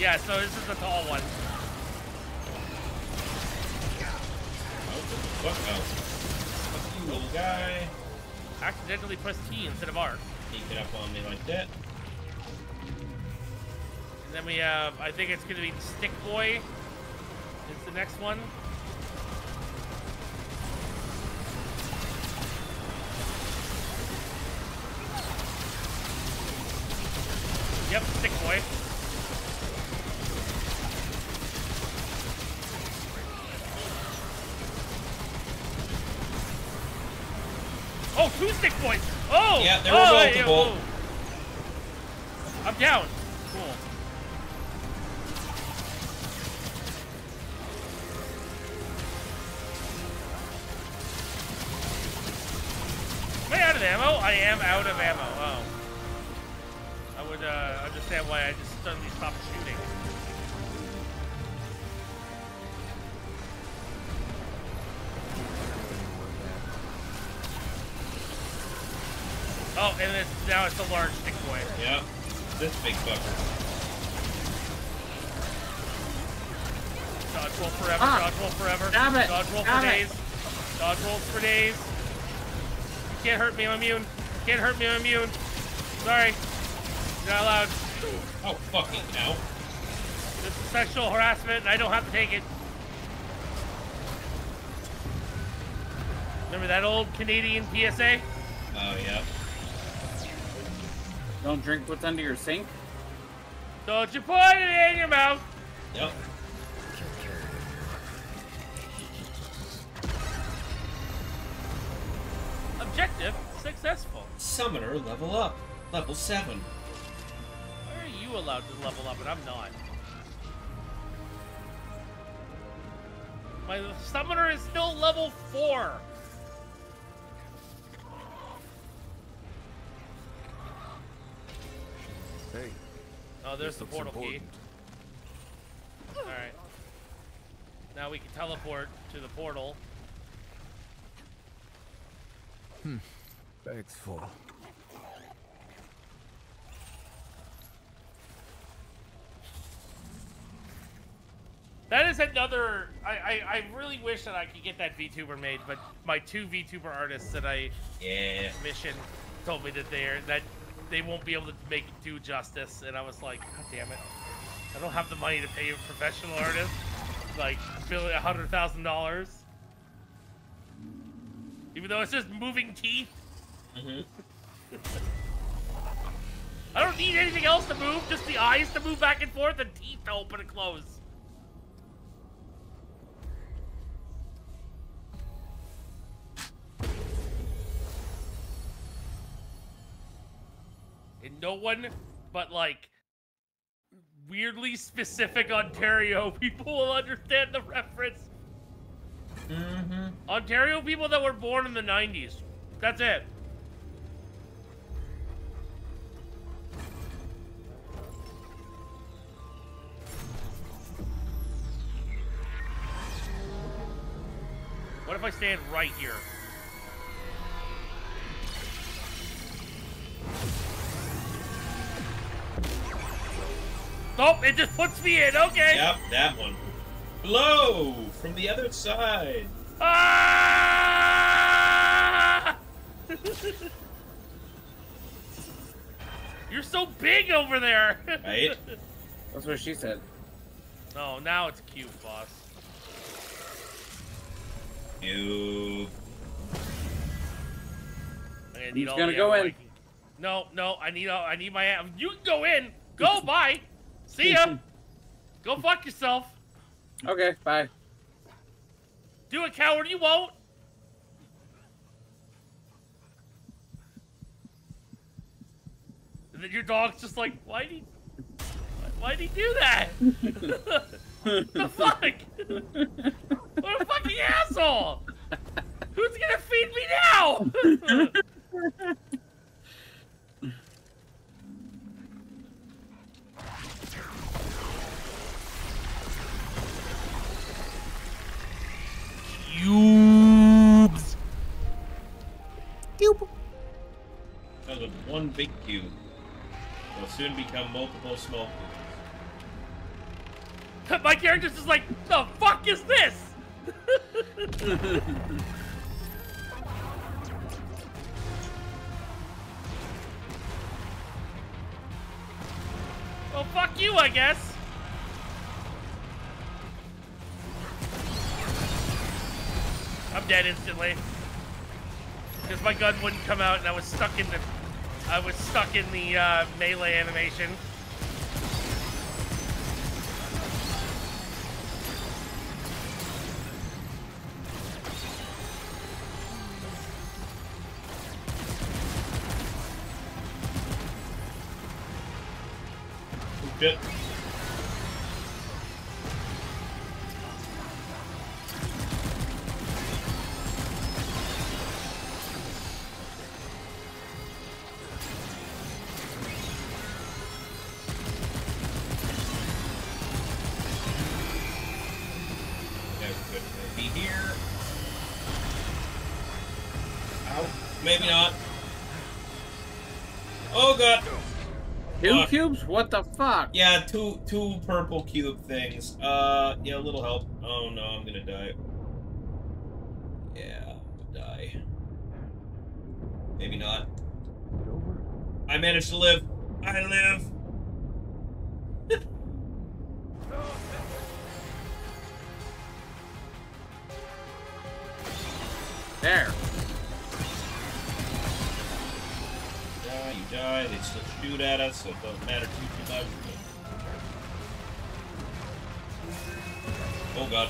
Yeah, so this is the tall one. Fuck no. Fuck you, little guy. Accidentally pressed T instead of R. He get up on me like that. And then we have, I think it's going to be Stick Boy. It's the next one. Yep, Stick Boy. Oh, two stick boys! Oh! Yeah, they're oh, multiple. Hey, oh. I'm down. Cool. Am I out of ammo? I am out of ammo. Oh. I would uh, understand why I just suddenly stopped shooting. Oh, and it's, now it's a large stick boy. Yep. This big fucker. Dodge roll forever, ah, dodge roll forever. Damn it. Dodge roll damn for it. days. Dodge rolls for days. You can't hurt me, I'm immune. You can't hurt me, I'm immune. Sorry. You're not allowed. Oh, fucking no. This is sexual harassment, and I don't have to take it. Remember that old Canadian P S A? Oh, yeah. Don't drink what's under your sink? Don't you put it in your mouth! Yep. Objective successful. Summoner level up. Level seven. Why are you allowed to level up and I'm not? My summoner is still level four. Hey. Oh, there's the portal important. key. All right. Now we can teleport to the portal. Hmm. Bag's full. That is another. I, I I really wish that I could get that VTuber made, but my two VTuber artists that I yeah mission told me that they're that they won't be able to make it do justice, and I was like, God damn it! I don't have the money to pay a professional artist like a hundred thousand dollars. Even though it's just moving teeth. Mm-hmm. I don't need anything else to move, just the eyes to move back and forth and teeth to open and close. And no one but like weirdly specific Ontario people will understand the reference. Mm-hmm. Ontario people that were born in the nineties. That's it. What if I stand right here? Oh, it just puts me in. Okay. Yep, that one. Blow from the other side. Ah! You're so big over there. Right? That's what she said. No, oh, now it's cute, boss. You. I'm He's gonna go in. No, no, I need all. I need my. You can go in. Go, bye. See ya. Go fuck yourself. Okay, bye. Do it, coward, you won't! And then your dog's just like, why'd he... Why'd he do that? What the fuck? What a fucking asshole! Who's gonna feed me now? Cubes. Cube. That was one big cube. Will soon become multiple small cubes. My character's just like, the fuck is this? Well, fuck you, I guess. I'm dead instantly. Because my gun wouldn't come out and I was stuck in the I was stuck in the uh, melee animation. Good. Cubes? What the fuck? Yeah, two two purple cube things. Uh, yeah, a little help. Oh no, I'm gonna die. Yeah, I'm gonna die. Maybe not. I managed to live. I live. There. You die, they still shoot at us, so it doesn't matter too much. Oh god.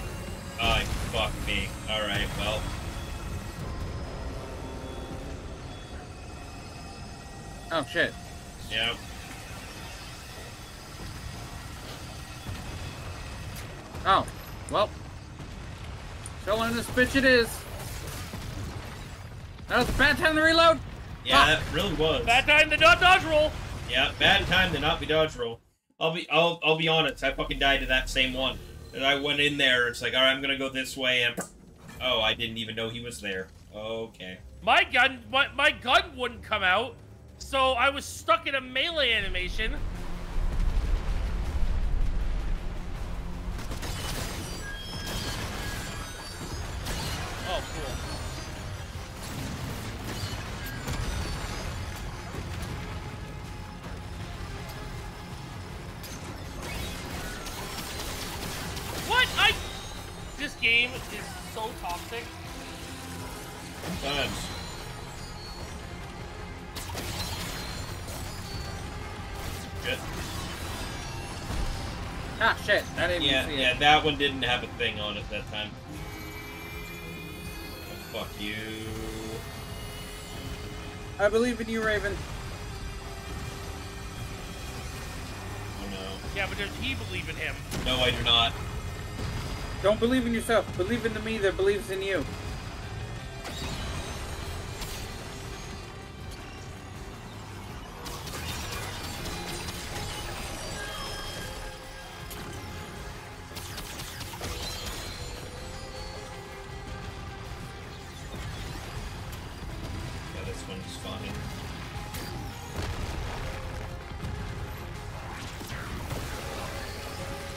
I fuck me. Alright, well. Oh shit. Yeah. Oh, well. Still in this bitch it is. That was a bad time to reload. Yeah, ah. That really was. Bad time to not dodge roll. Yeah, bad time to not be dodge roll. I'll be, I'll, I'll be honest. I fucking died to that same one. And I went in there. It's like, all right, I'm gonna go this way. And oh, I didn't even know he was there. Okay. My gun, my my gun wouldn't come out, so I was stuck in a melee animation. Oh, cool. What? I... This game is so toxic. Sometimes. Shit. Ah, shit. I didn't yeah, even see yeah, it. Yeah, that one didn't have a thing on it that time. Fuck you. I believe in you, Raven. Oh no. Yeah, but does he believe in him? No, I do not. Don't believe in yourself. Believe in the me that believes in you.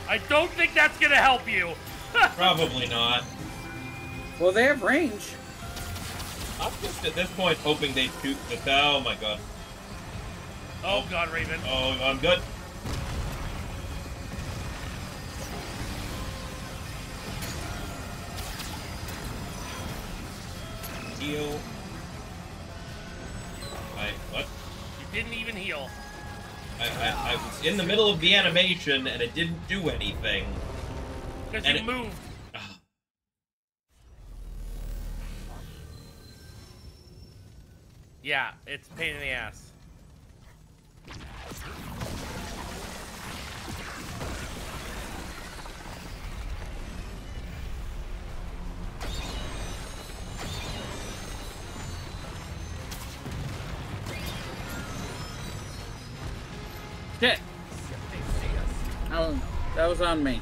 I don't think that's gonna help you. Probably not. Well, they have range. I'm just at this point hoping they shoot the thou. Oh my god. Oh god, Raven. Oh, I'm good. Heal. I what? You didn't even heal. I, I, I was in the middle of the animation and it didn't do anything. Because you it... moved. Yeah, it's a pain in the ass. Shit! Oh, that was on me.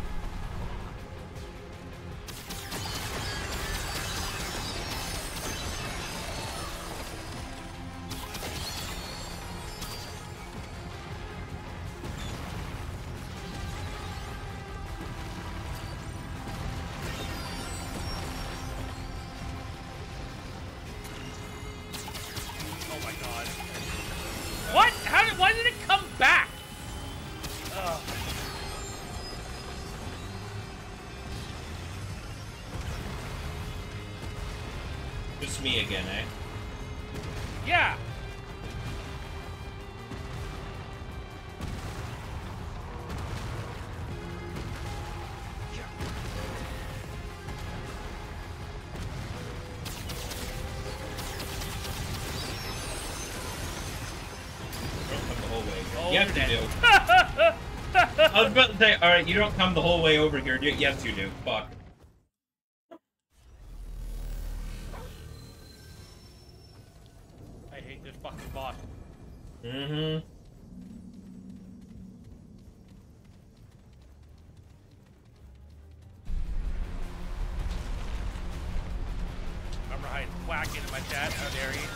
Me again, eh? Yeah. Don't come the whole way. Oh, you have to do. I was about to say, all right, you don't come the whole way over here. You have to do. Fuck. Mm-hmm. Armor Hide whacking in my chat. How dare you?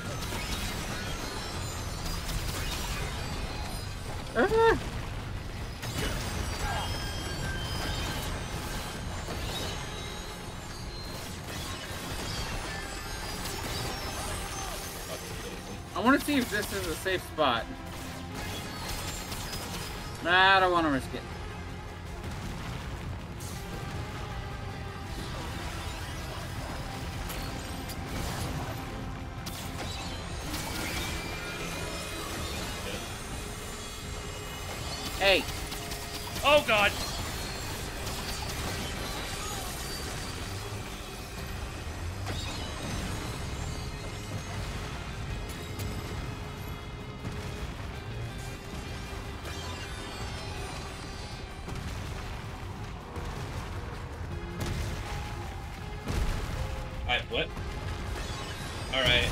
Uh-huh. I want to see if this is a safe spot. Nah, I don't want to risk it. Hey. Oh god! Alright, what? Alright.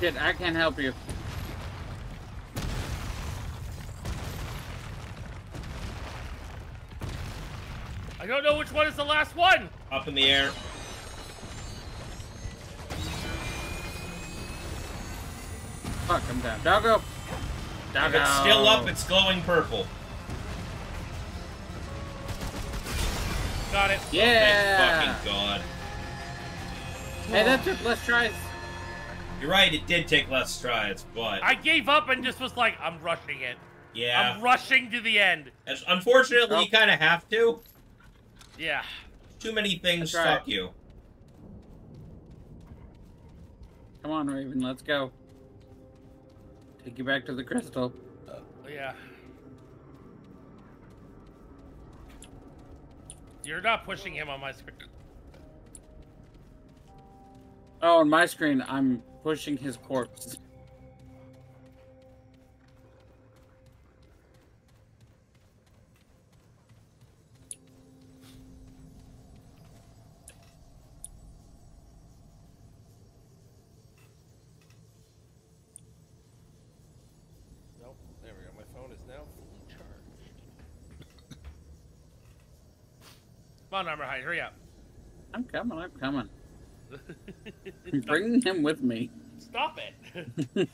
Kid, I can't help you. I don't know which one is the last one! Up in the air. Fuck, I'm down. Doggo! Doggo! If it's still up, it's glowing purple. Got it. Yeah! Oh, thank fucking god. Hey, that took less tries. You're right, it did take less tries, but... I gave up and just was like, I'm rushing it. Yeah. I'm rushing to the end. As, unfortunately, oh. you kind of have to. Yeah. Too many things stop you. Come on, Raven, let's go. Take you back to the crystal. Uh, yeah. You're not pushing him on my screen. Oh, on my screen, I'm pushing his corpse. Come on, Armor Hide, hurry up. I'm coming, I'm coming. I'm bringing him with me. Stop it.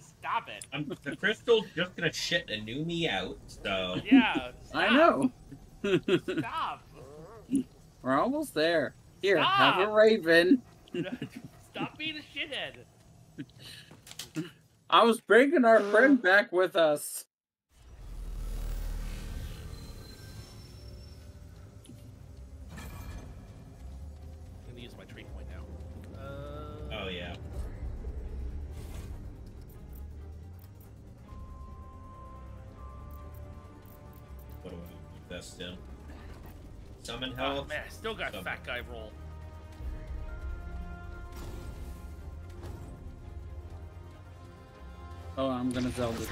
Stop it. I'm, the crystal's just going to shit and new me out, so... Yeah, stop. I know. Stop. We're almost there. Here, stop. Have a Raven. Stop being a shithead. I was bringing our friend back with us. Oh, yeah. What do I invest in? Summon health? Oh, man, I still got Summon. Fat guy roll. Oh, I'm gonna Zelda this.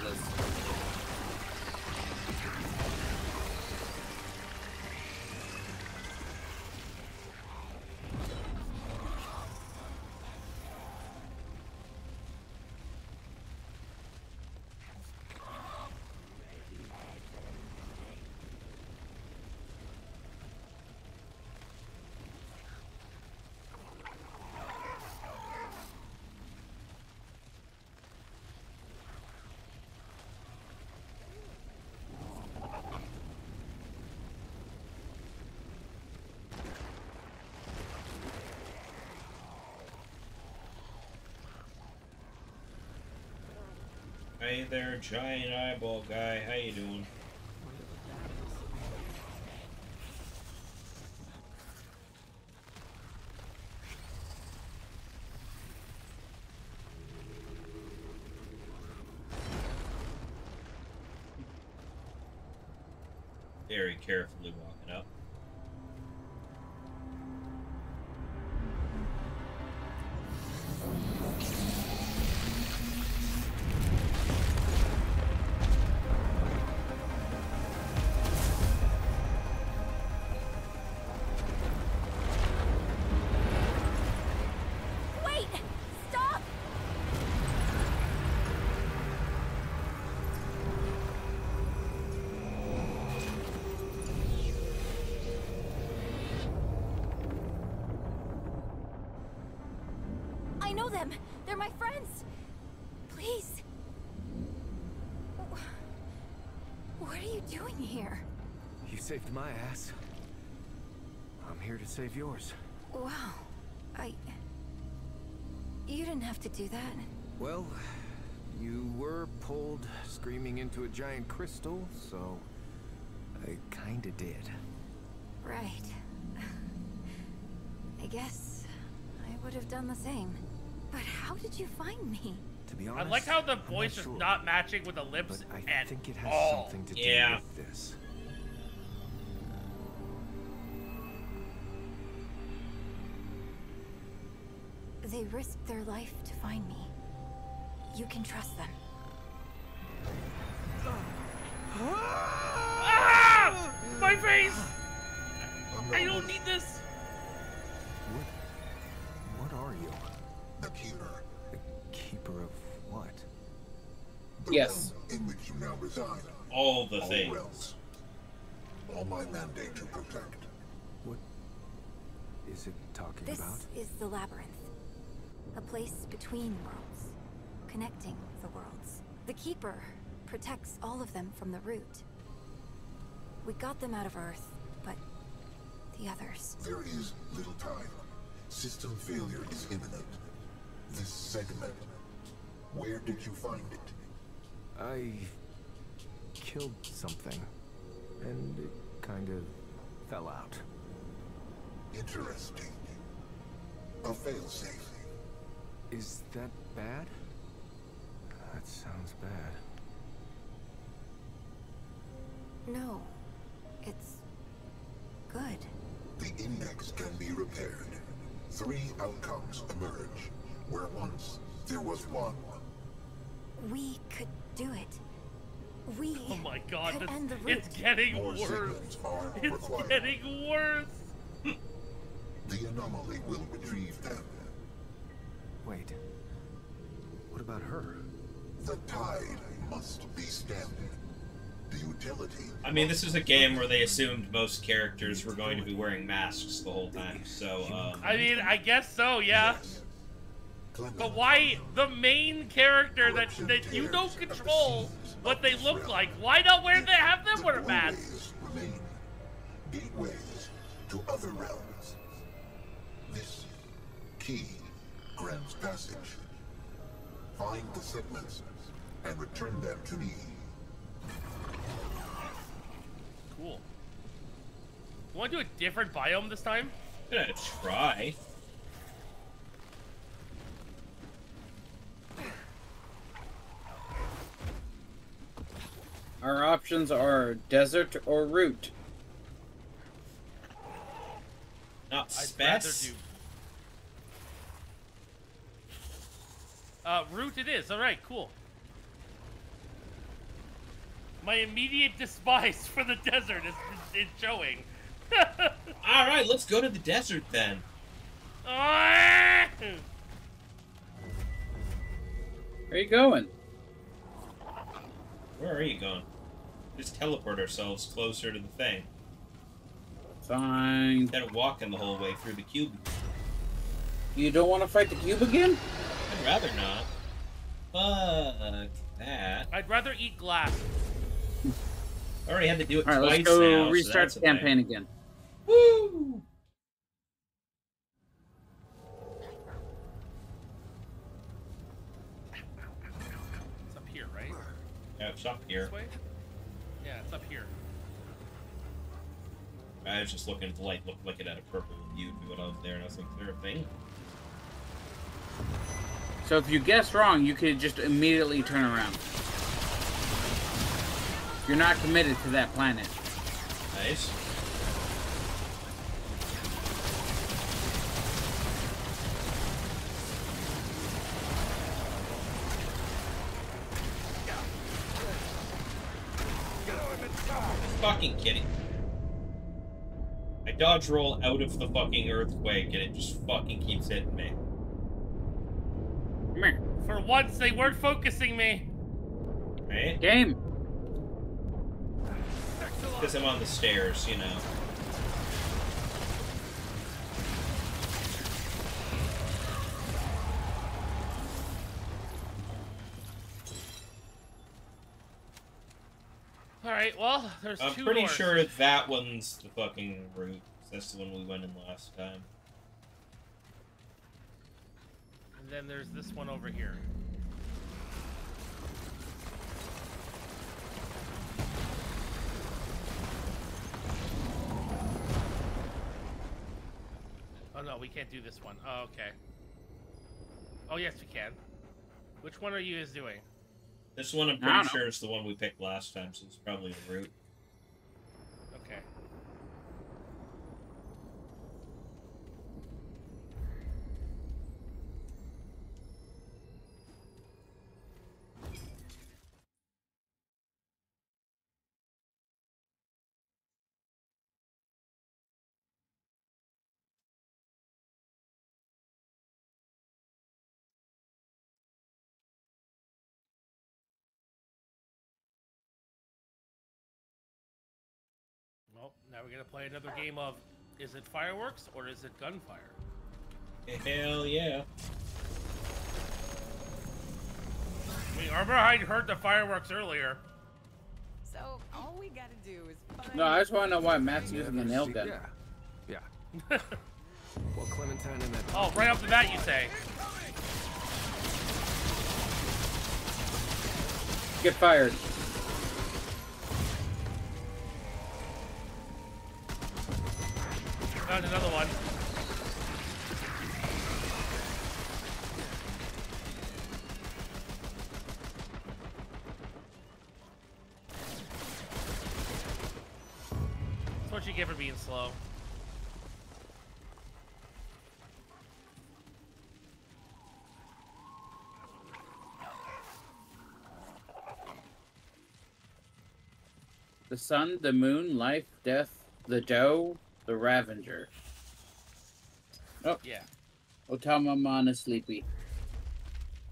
Hey there, giant eyeball guy. How you doing? Very carefully walking up. Them. They're my friends. Please. What are you doing here? You saved my ass. I'm here to save yours. Wow. I... You didn't have to do that. Well, you were pulled screaming into a giant crystal, so I kinda did. Right. I guess I would have done the same. But how did you find me? To be honest, I like how the voice not sure, is not matching with the lips but I at think it has all. Something to do yeah. with this. They risked their life to find me. You can trust them. Ah! My face! I don't need this. What? What are you? The keeper. The keeper of what? The yes. In which you now reside. All the all things. Realms. All my mandate to protect. What is it talking this about? This is the labyrinth. A place between worlds. Connecting the worlds. The keeper protects all of them from the root. We got them out of Earth, but the others... There is little time. System failure is imminent. This segment, where did you find it? I killed something, and it kind of fell out. Interesting. A failsafe. Is that bad? That sounds bad. No, it's good. The index can be repaired. Three outcomes emerge, where once there was one. We could do it. We oh my God, could end the route. It's getting More worse. It's required. Getting worse. The anomaly will retrieve them. Wait, what about her? The tide must be standing. The utility. I mean, this is a game where they assumed most characters were going to be wearing masks the whole time, so, uh... I mean, I guess so, yeah. But why the main character that, that you don't control what they look like, why not wear they have them wear masks? Gateways to other realms. This key grants passage. Find the segments and return them to me. Cool. You want to do a different biome this time? I'm gonna try. Our options are desert or root. Not spats. Uh, root it is. All right, cool. My immediate despise for the desert is, is, is showing. All right, let's go to the desert then. Where are you going? Where are you going? Just teleport ourselves closer to the thing. Fine. Instead of walking the whole way through the cube. You don't want to fight the cube again? I'd rather not. Fuck that. I'd rather eat glass. I already had to do it twice now. All right, let's go restart the campaign again. Woo! It's up here, right? Yeah, it's up here. This way? Yeah, it's up here. I was just looking at the light, looked like it had a purple hue when I was there, and I was like, is there a thing? So if you guess wrong, you could just immediately turn around. You're not committed to that planet. Nice. Fucking kidding. I dodge roll out of the fucking earthquake and it just fucking keeps hitting me. Come here. For once, they weren't focusing me. Right? Game. Because I'm on the stairs, you know. Alright, well, there's I'm two I'm pretty doors. Sure that one's the fucking route. That's the one we went in last time. And then there's this one over here. Oh no, we can't do this one. Oh, okay. Oh yes, we can. Which one are you guys doing? This one I'm pretty sure is the one we picked last time, so it's probably the root. Okay. Well, now we're gonna play another game of, is it fireworks or is it gunfire? Hell yeah. I mean, Armor Hide heard the fireworks earlier. So all we gotta do is find... No, I just wanna know why Matt's using the nail gun. Yeah. Yeah. Well, Clementine and that... Oh, right off the bat you say. Get fired. Found another one. That's what you get for being slow. The sun, the moon, life, death, the doe. The Ravenger. Oh. Yeah. Otamamon is sleepy.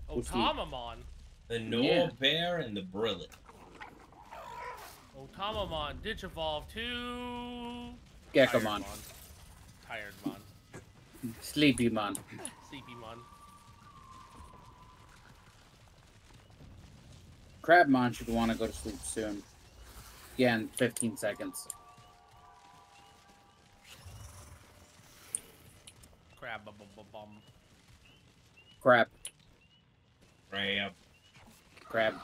Otamamon? The Noel yeah. Bear and the Brillet. Otamamon, Digivolve to... Gekamon. Tiredmon. Tiredmon. Sleepymon. Sleepymon. Crabmon should want to go to sleep soon. Yeah, in fifteen seconds. Crab. Crab. Crab. Crab.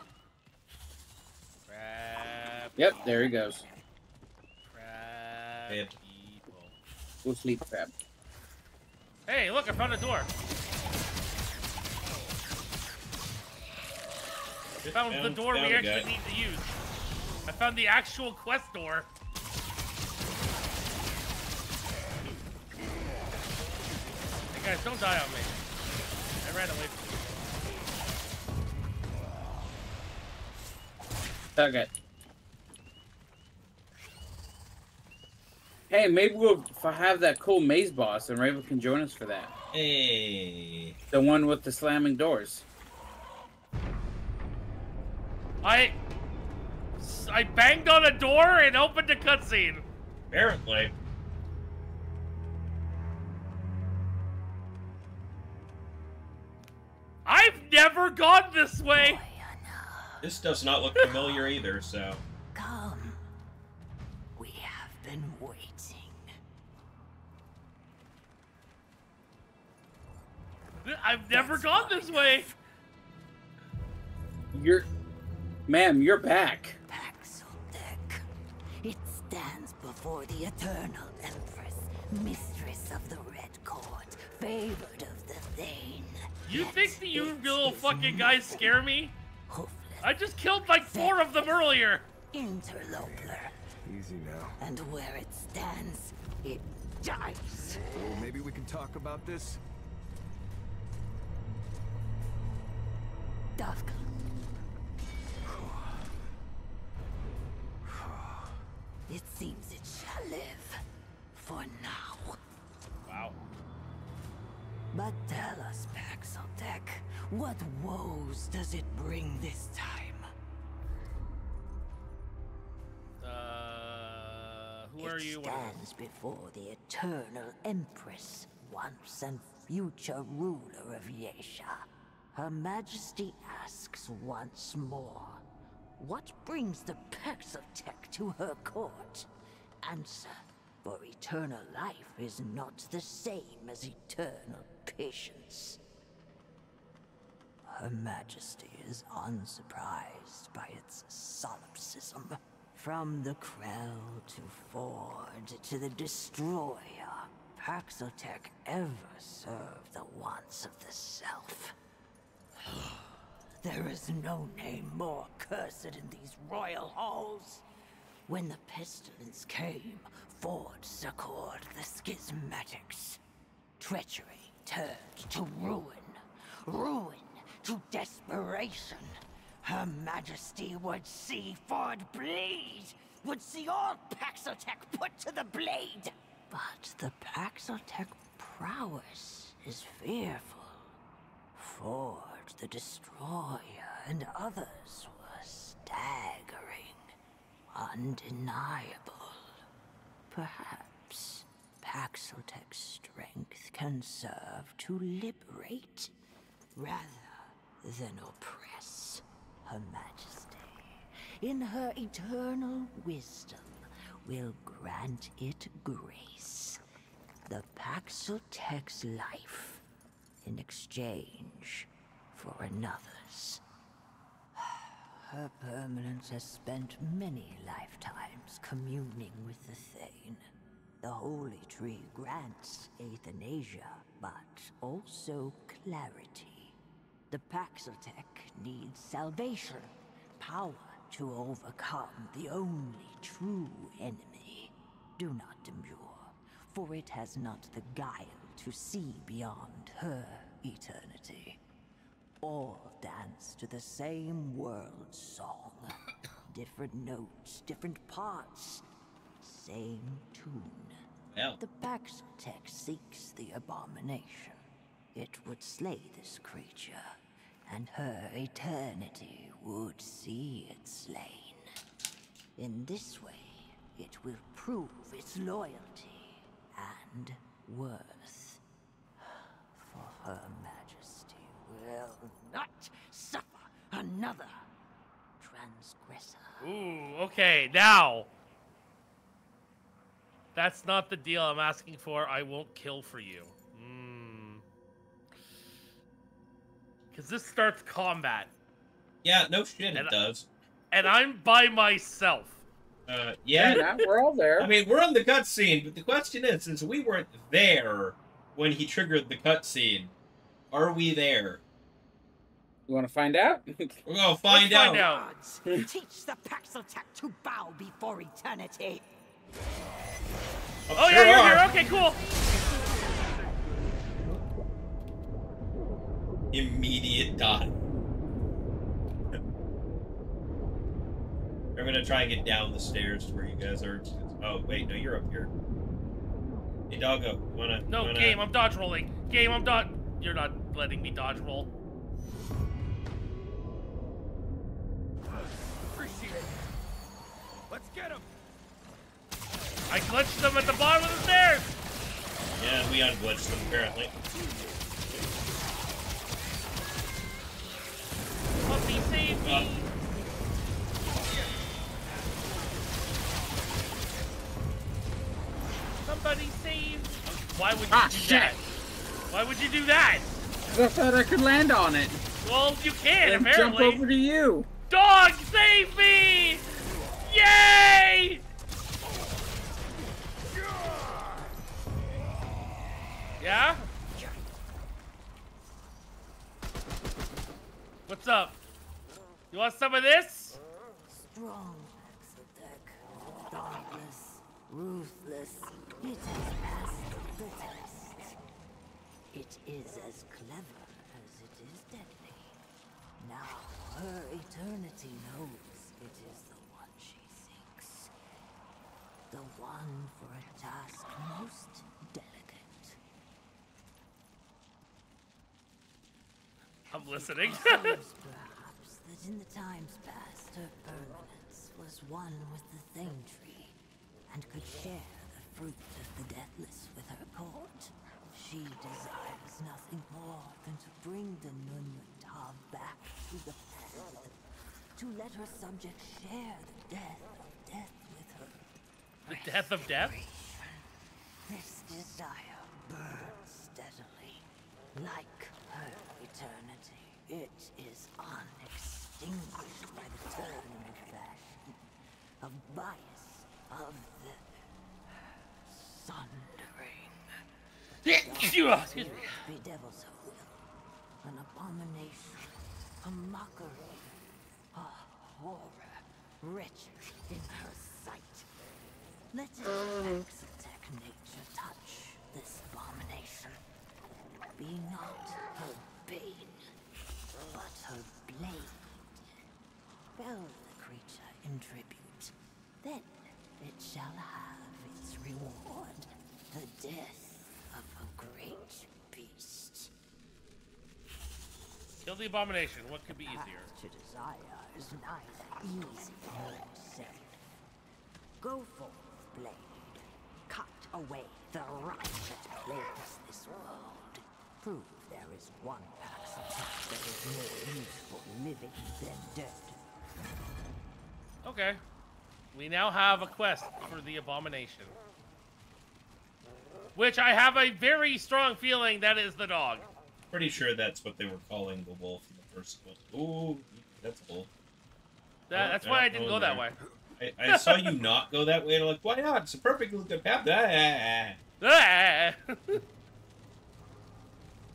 Crab. Yep, there he goes. Crab. Go sleep, crab. Hey, look, I found a door. I found, found the door found we actually need to use. I found the actual quest door. Guys, don't die on me. I ran away from you. Okay. Hey, maybe we'll have that cool maze boss and Raven can join us for that. Hey. The one with the slamming doors. I... I banged on a door and opened a cutscene. Apparently. I've never gone this way! This does not look familiar either, so... Come. We have been waiting. I've never That's gone this way! You're... Ma'am, you're back. Back so thick. It stands before the Eternal Empress, mistress of the Red Court, favored of the Thane. You think that you little fucking guys scare me? I just killed like four of them earlier. Interloper. Easy now. And where it stands, it dies. Well, maybe we can talk about this. Dusk. It seems it shall live for now. Wow. But tell us, Paxeltech, what woes does it bring this time? Uh, who it are you? It stands before the Eternal Empress, once and future ruler of Yesha. Her Majesty asks once more, what brings the Paxeltech to her court? Answer, for eternal life is not the same as eternal patience. Her Majesty is unsurprised by its solipsism. From the Krell to Ford to the Destroyer, Paxeltech ever served the wants of the self. There is no name more cursed in these royal halls. When the pestilence came, Ford succored the schismatics. Treachery turned to ruin, ruin to desperation. Her Majesty would see Ford bleed, would see all Paxotech put to the blade. But the Paxotech prowess is fearful. Ford the Destroyer and others were staggering, undeniable. Perhaps Paxotech's strength can serve to liberate rather than oppress. Her Majesty, in her eternal wisdom, will grant it grace. The Paxotech's life in exchange for another's. Her permanence has spent many lifetimes communing with the Thane. The Holy Tree grants euthanasia, but also clarity. The Paxotech needs salvation, power to overcome the only true enemy. Do not demur, for it has not the guile to see beyond her eternity. All dance to the same world song. Different notes, different parts, same tune. Well. The Paxotech seeks the abomination. It would slay this creature, and her eternity would see it slain. In this way, it will prove its loyalty and worth, for Her Majesty will not suffer another transgressor. Ooh, okay, now. That's not the deal I'm asking for. I won't kill for you. Mm. Because this starts combat. Yeah, no shit, and it does. I, and I'm by myself. Uh, yeah, yeah, we're all there. I mean, we're on the cutscene, but the question is, since we weren't there when he triggered the cutscene, are we there? You want to find out? We're gonna find Let's out. Find out. Teach the Paxotech to bow before eternity. Oh, oh sure yeah, you're here. Okay, cool. Immediate die. I'm gonna try and get down the stairs to where you guys are. Oh wait, no, you're up here. Hey, doggo, wanna? No, wanna... game, I'm dodge rolling. Game, I'm dodge. You're not letting me dodge roll. Appreciate it. Let's get him. I glitched them at the bottom of the stairs. Yeah, we unglitched them apparently. Puppy, save me. Uh, Somebody save! Why would you ah, do shit. that? Why would you do that? Because I thought I could land on it. Well, you can, and apparently. Jump over to you. Dog, save me! Yay! Yeah? What's up? You want some of this? Strong, Paxotech. Darkness. Ruthless, it has passed the test. It is as clever as it is deadly. Now her eternity knows it is the one she seeks. The one for a task most delicate. I'm listening. Perhaps that in the times past her permanence was one with the Thane Tree, and could share the fruit of the deathless with her court. She desires nothing more than to bring the Nunyatav back to the path, to let her subjects share the death of death with her. The death of death? This desire burns steadily. Like her eternity, it is unextinguished by the turn of fashion, of bias, of the sundering. Bedevils her will, an abomination a mockery, a horror, wretched in her sight. Let its axe attack nature touch this abomination. Be not her bane, but her blade. Fell the creature in tribute, then it shall have its reward, the death of a great beast. Kill the abomination. What could be easier? To desire is neither easy nor safe. Go forth, blade. Cut away the rot that plagues this world. Prove there is one person that is more useful living than dead. Okay. We now have a quest for the abomination. Which I have a very strong feeling that is the dog. Pretty sure that's what they were calling the wolf in the first one. Ooh, that's a wolf. That, oh, that's why I didn't go there. that way. I, I saw you not go that way, and I'm like, why not? It's a perfectly good path.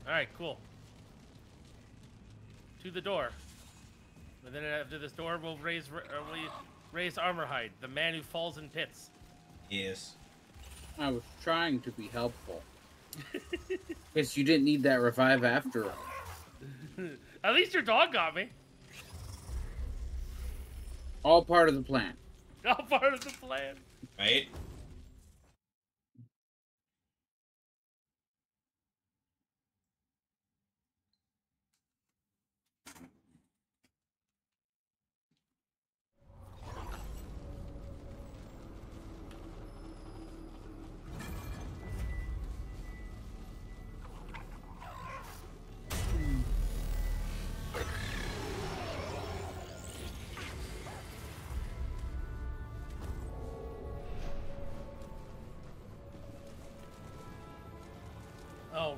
Alright, cool. To the door. And then after this door, we'll raise, uh, we raise Armor Hide, the man who falls in pits. Yes. I was trying to be helpful. Guess you didn't need that revive after all. At least your dog got me. All part of the plan. All part of the plan. Right?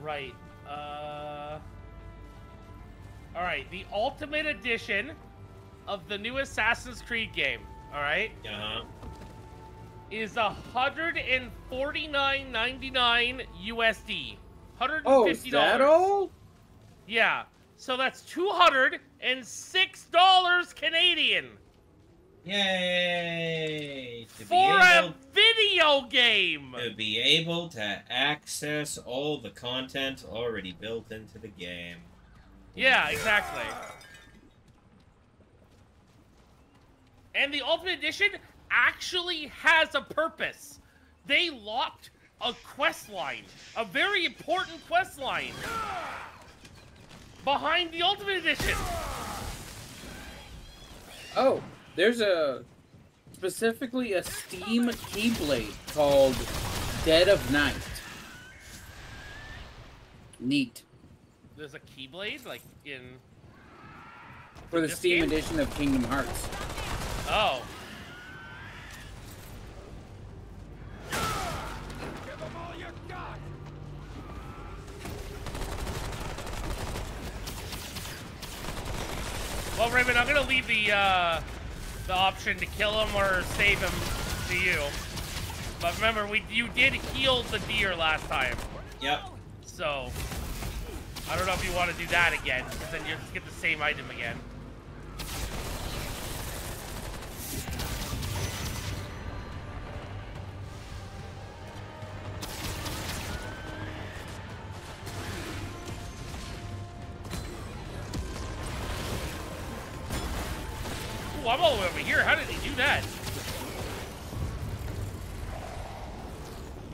Right. Uh, all right. The ultimate edition of the new Assassin's Creed game. All right. Uh-huh. Is one forty-nine ninety-nine U S D. one hundred fifty dollars. Oh, is that all? Yeah. So that's two hundred six dollars Canadian. Yay! To For able, a video game! To be able to access all the content already built into the game. Yeah, exactly. And the Ultimate Edition actually has a purpose. They locked a quest line, a very important quest line, behind the Ultimate Edition. Oh. There's a, specifically a Steam Keyblade called Dead of Night. Neat. There's a Keyblade? Like, in... For the Steam game? Edition of Kingdom Hearts. Oh. Give them all you got! Well, Raven, I'm gonna leave the, uh... the option to kill him or save him to you. But remember, we you did heal the deer last time. Yep. So, I don't know if you want to do that again, because then you just get the same item again. I'm all over here. How did he do that?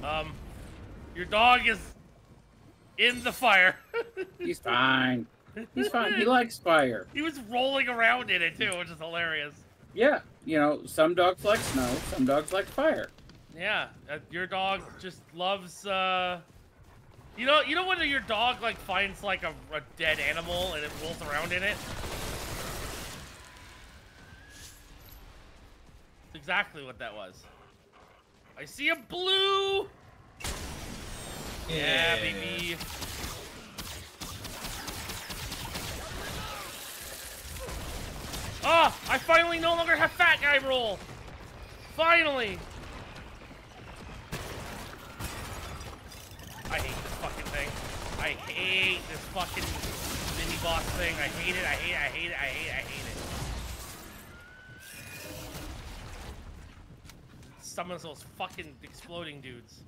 Um, your dog is in the fire. He's fine. He's fine. He likes fire. He was rolling around in it too, which is hilarious. Yeah, you know, some dogs like snow, some dogs like fire. Yeah, uh, your dog just loves. Uh, you know, you know when your dog like finds like a, a dead animal and it rolls around in it. Exactly what that was. I see a blue. Yeah, yeah baby. Ah, oh, I finally no longer have fat guy roll. Finally. I hate this fucking thing. I hate this fucking mini boss thing. I hate it, I hate it, I hate it, I hate it, I hate it. Summons those fucking exploding dudes.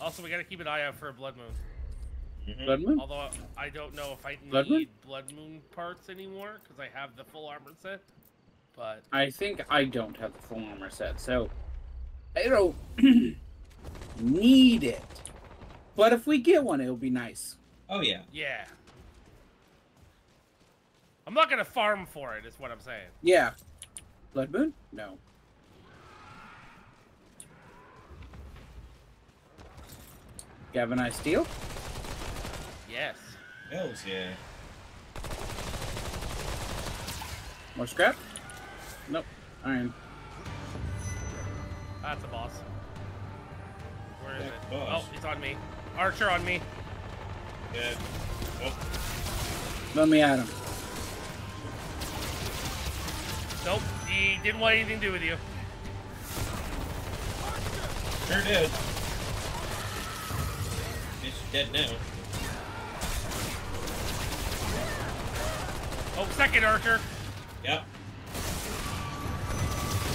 Also, we gotta keep an eye out for a blood moon. Mm-hmm. Blood moon? Although, I don't know if I need blood moon, blood moon parts anymore, because I have the full armor set. But I think I don't have the full armor set, so I don't need it. But if we get one, it'll be nice. Oh, yeah. Yeah. I'm not gonna farm for it, is what I'm saying. Yeah. Blood moon? No. You have a nice deal? Yes. Hells yeah. More scrap? Nope. Iron. That's a boss. Where is That's it? Boss. Oh, he's on me. Archer on me. Good. Oh. Let me at him. Nope. He didn't want anything to do with you. Sure did. He's dead now. Oh, second Archer. Yep.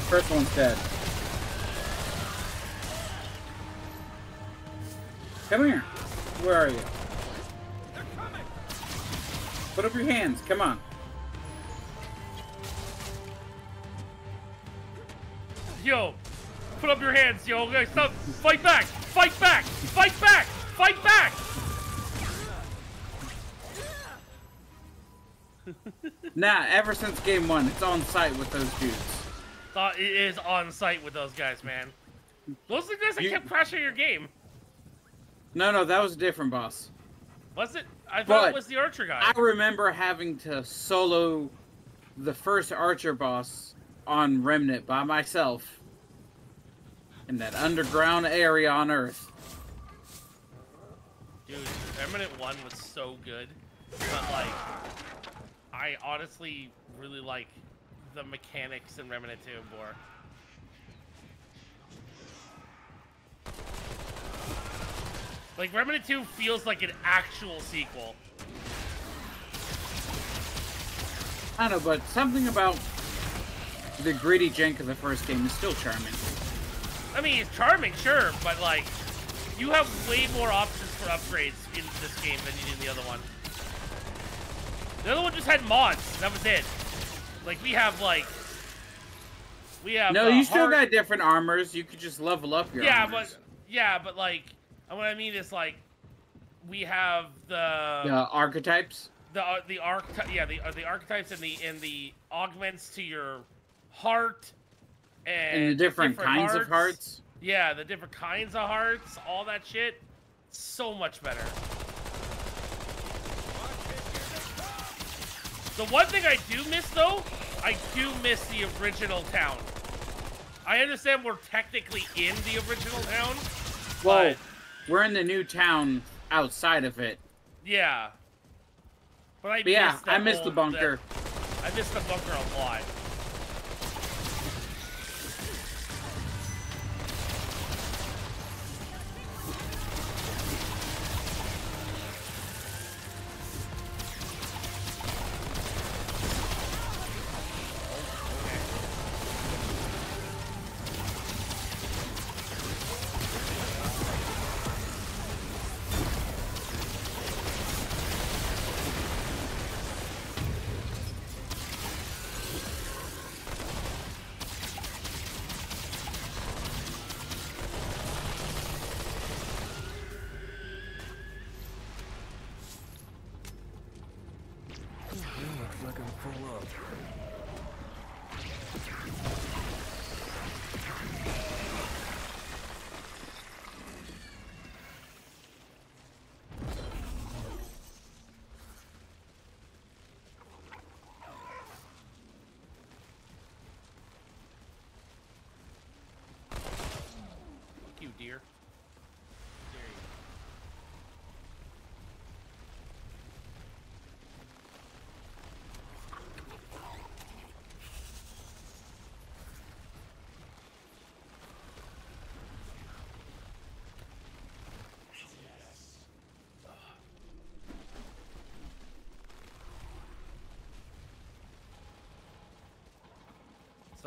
First one's dead. Come here. Where are you? They're coming. Put up your hands. Come on. Yo, put up your hands, yo. Stop. Fight back. Fight back. Fight back. Fight back. Nah, ever since game one, it's on site with those dudes. Uh, it is on site with those guys, man. Those guys that you... kept crashing your game. No, no, that was a different boss. Was it? I thought but it was the Archer guy. I remember having to solo the first Archer boss on Remnant by myself in that underground area on Earth. Dude, Remnant one was so good. But, like, I honestly really like... the mechanics in Remnant two more. Like, Remnant two feels like an actual sequel. I don't know, but something about the gritty jank of the first game is still charming. I mean, it's charming, sure, but, like, you have way more options for upgrades in this game than you did in the other one. The other one just had mods. That was it. Like, we have, like, we have... No, uh, you still hard... got different armors. You could just level up your yeah, armors. But, yeah, but, like, what I mean is, like, we have the... The archetypes? The, uh, the, archety yeah, the, uh, the archetypes and the, and the augments to your heart. And, and the different, different kinds hearts. of hearts. Yeah, the different kinds of hearts, all that shit. So much better. The one thing I do miss, though, I do miss the original town. I understand we're technically in the original town. Well, but... we're in the new town outside of it. Yeah. But I but miss yeah, I miss the bunker. That... I miss the bunker a lot. Deer. There you go.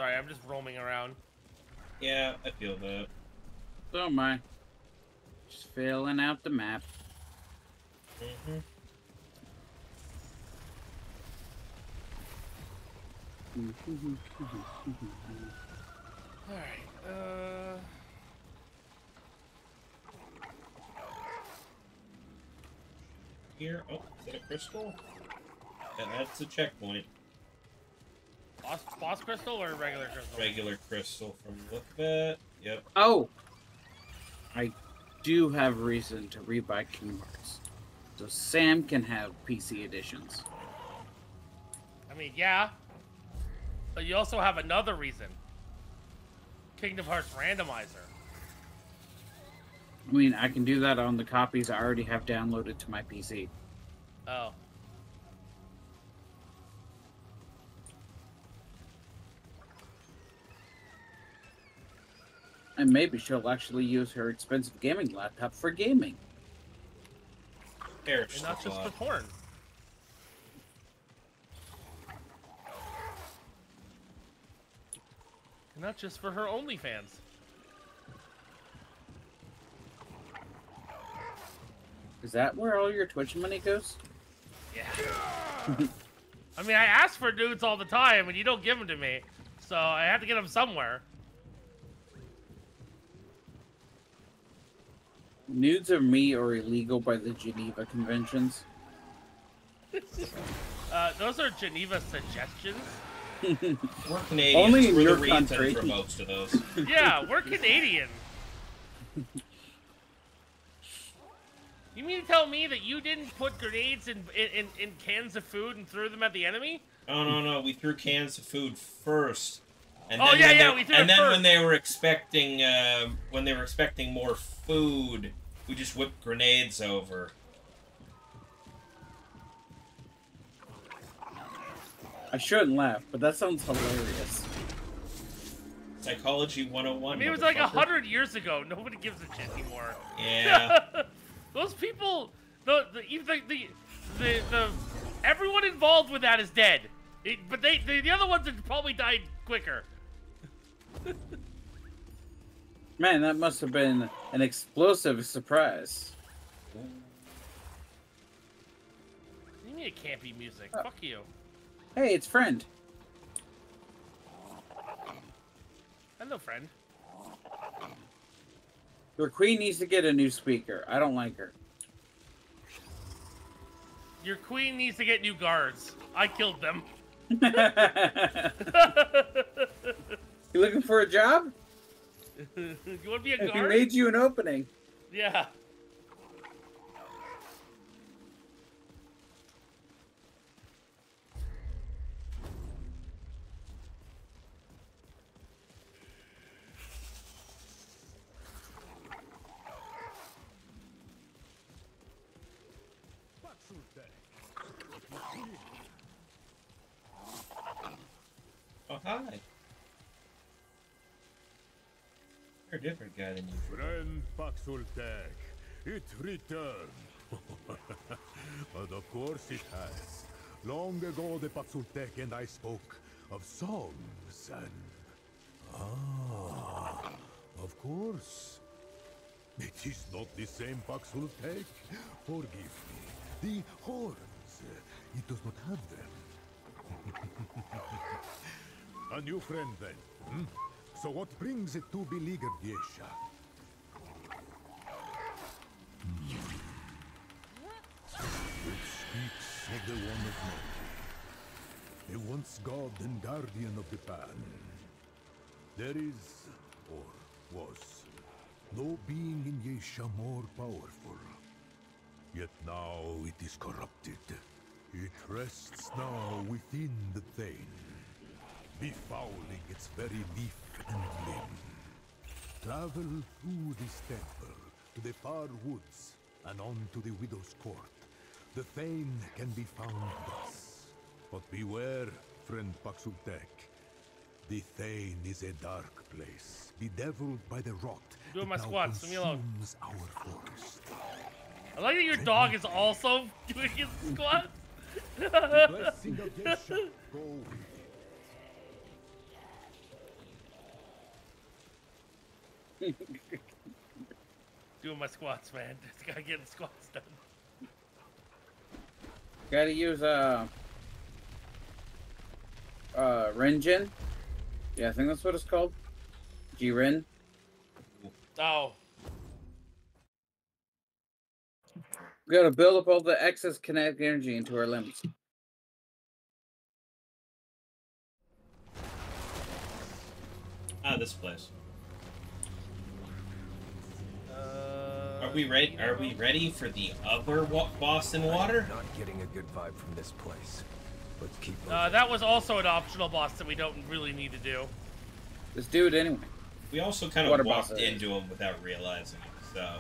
sorry, I'm just roaming around. Yeah, I feel that. So am I. Just filling out the map. Mm-hmm. Alright, uh... Here, oh, is that a crystal? Yeah, that's a checkpoint. Boss, boss crystal or regular crystal? Regular crystal from the look of it, yep. Oh! I do have reason to rebuy Kingdom Hearts, so Sam can have P C editions. I mean, yeah. But you also have another reason. Kingdom Hearts Randomizer. I mean, I can do that on the copies I already have downloaded to my P C. Oh. And maybe she'll actually use her expensive gaming laptop for gaming. And not just for porn. Not just for her OnlyFans. Is that where all your Twitch money goes? Yeah. I mean, I ask for dudes all the time, and you don't give them to me. So I have to get them somewhere. Nudes of me are illegal by the Geneva Conventions. uh, those are Geneva suggestions. We're Canadians. Only in we're your the country. For most of those. Yeah, we're Canadian. You mean to tell me that you didn't put grenades in, in, in cans of food and threw them at the enemy? Oh, no, no. We threw cans of food first. And oh, then yeah, when yeah, they, we threw And then first. when they were expecting uh, when they were expecting more food, we just whipped grenades over. I shouldn't laugh, but that sounds hilarious. Psychology one oh one. I mean, it was like a hundred years ago. Nobody gives a shit anymore. Yeah. Those people, the the the, the the the everyone involved with that is dead. It, but they the, the other ones have probably died quicker. Man, that must have been an explosive surprise. You need a campy music. Oh. Fuck you. Hey, it's Friend. Hello, Friend. Your queen needs to get a new speaker. I don't like her. Your queen needs to get new guards. I killed them. You looking for a job? You want to be a guard? If he made you an opening. Yeah. Hi. You're a different guy than you. Friend Paxultek, it returned. But of course it has. Long ago the Paxultek and I spoke of songs and... Ah, of course. It is not the same Paxultek. Forgive me. The horns. It does not have them. A new friend, then. Hmm? So what brings it to beleaguered Geisha? Hmm. It speaks of the one of Moti, the once god and guardian of the pan. There is, or was, no being in Geisha more powerful. Yet now it is corrupted. It rests now within the Thane. Befouling its very leaf and limb. Travel through this temple, to the far woods, and on to the Widow's Court. The Thane can be found thus. But beware, friend Paxultek. The Thane is a dark place, bedeviled by the rot that now squats. consumes our forest. I like that your dog is also doing his squats. The blessing of Geisha, go with Doing my squats, man. Just gotta get the squats done. Gotta use uh, uh, Rinjin. Yeah, I think that's what it's called. G-Rin. Oh. We gotta build up all the excess kinetic energy into our limbs. Ah, this place. Uh, Are we ready? Are we ready for the other boss in water? I'm not getting a good vibe from this place. Let's keep. Uh, that was also an optional boss that we don't really need to do. Let's do it anyway. We also kind of water walked bosses. into him without realizing it, so.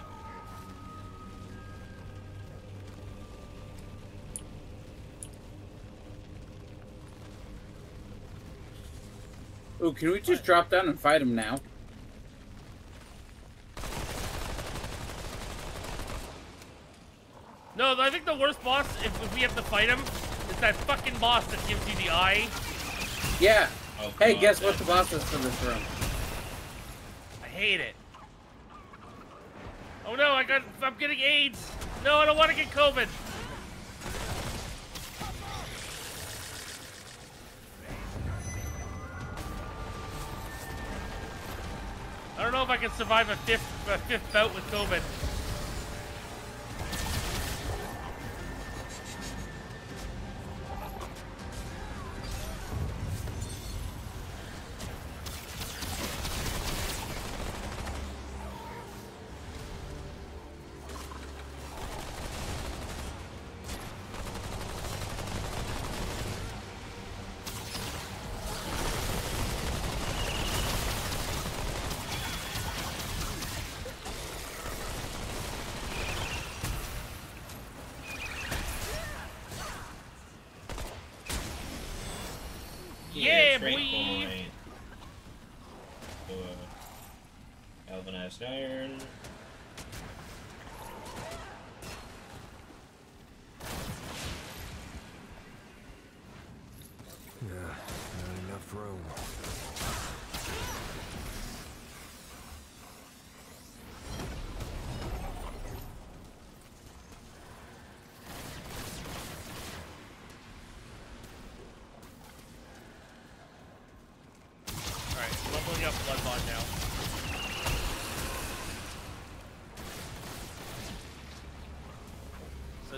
Ooh, can we just drop down and fight him now? No, I think the worst boss, if, if we have to fight him, is that fucking boss that gives you the eye. Yeah. Oh, hey, on, guess then. what the boss is for this room? I hate it. Oh no, I got, I'm getting AIDS. No, I don't want to get COVID. I don't know if I can survive a fifth, a fifth bout with COVID.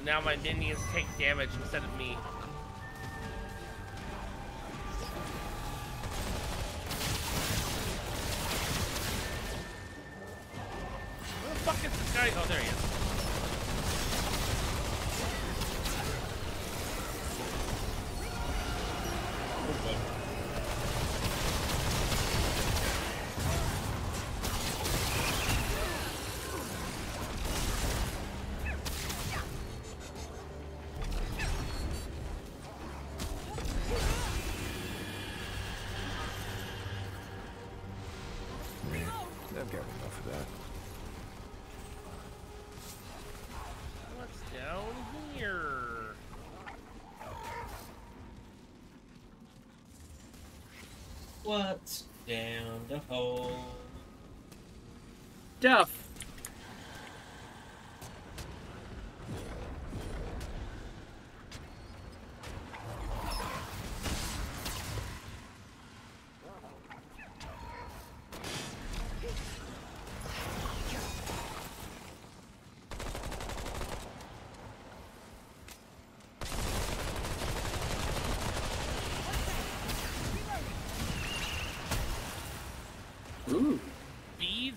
Now my minions take damage instead of me. Where the fuck is this guy? Oh, there he is. What's down the hole? Duff.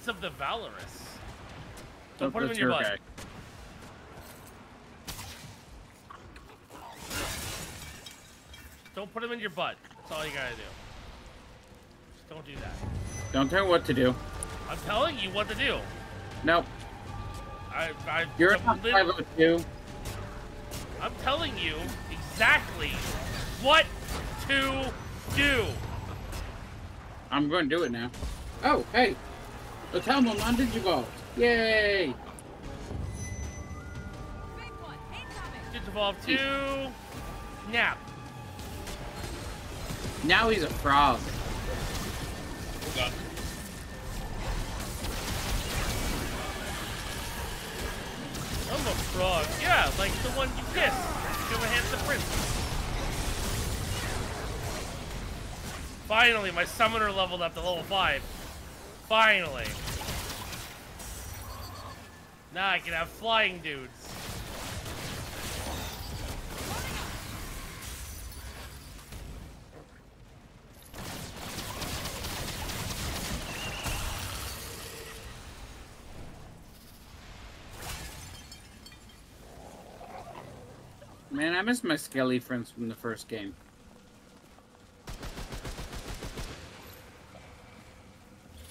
Of the Valorous. Don't put him in your butt. Guy. Don't put him in your butt. That's all you gotta do. Just don't do that. Don't tell me what to do. I'm telling you what to do. No. I, I, You're not five oh two. I'm telling you exactly what to do. I'm going to do it now. Oh, hey. The helmet on Digivolve. Yay! Digivolve two. Nap. Now he's a frog. Oh God. I'm a frog. Yeah, like the one you kissed. Go ahead to the princess. Finally, my summoner leveled up to level five. Finally. Now I can have flying dudes. Man, I miss my skelly friends from the first game.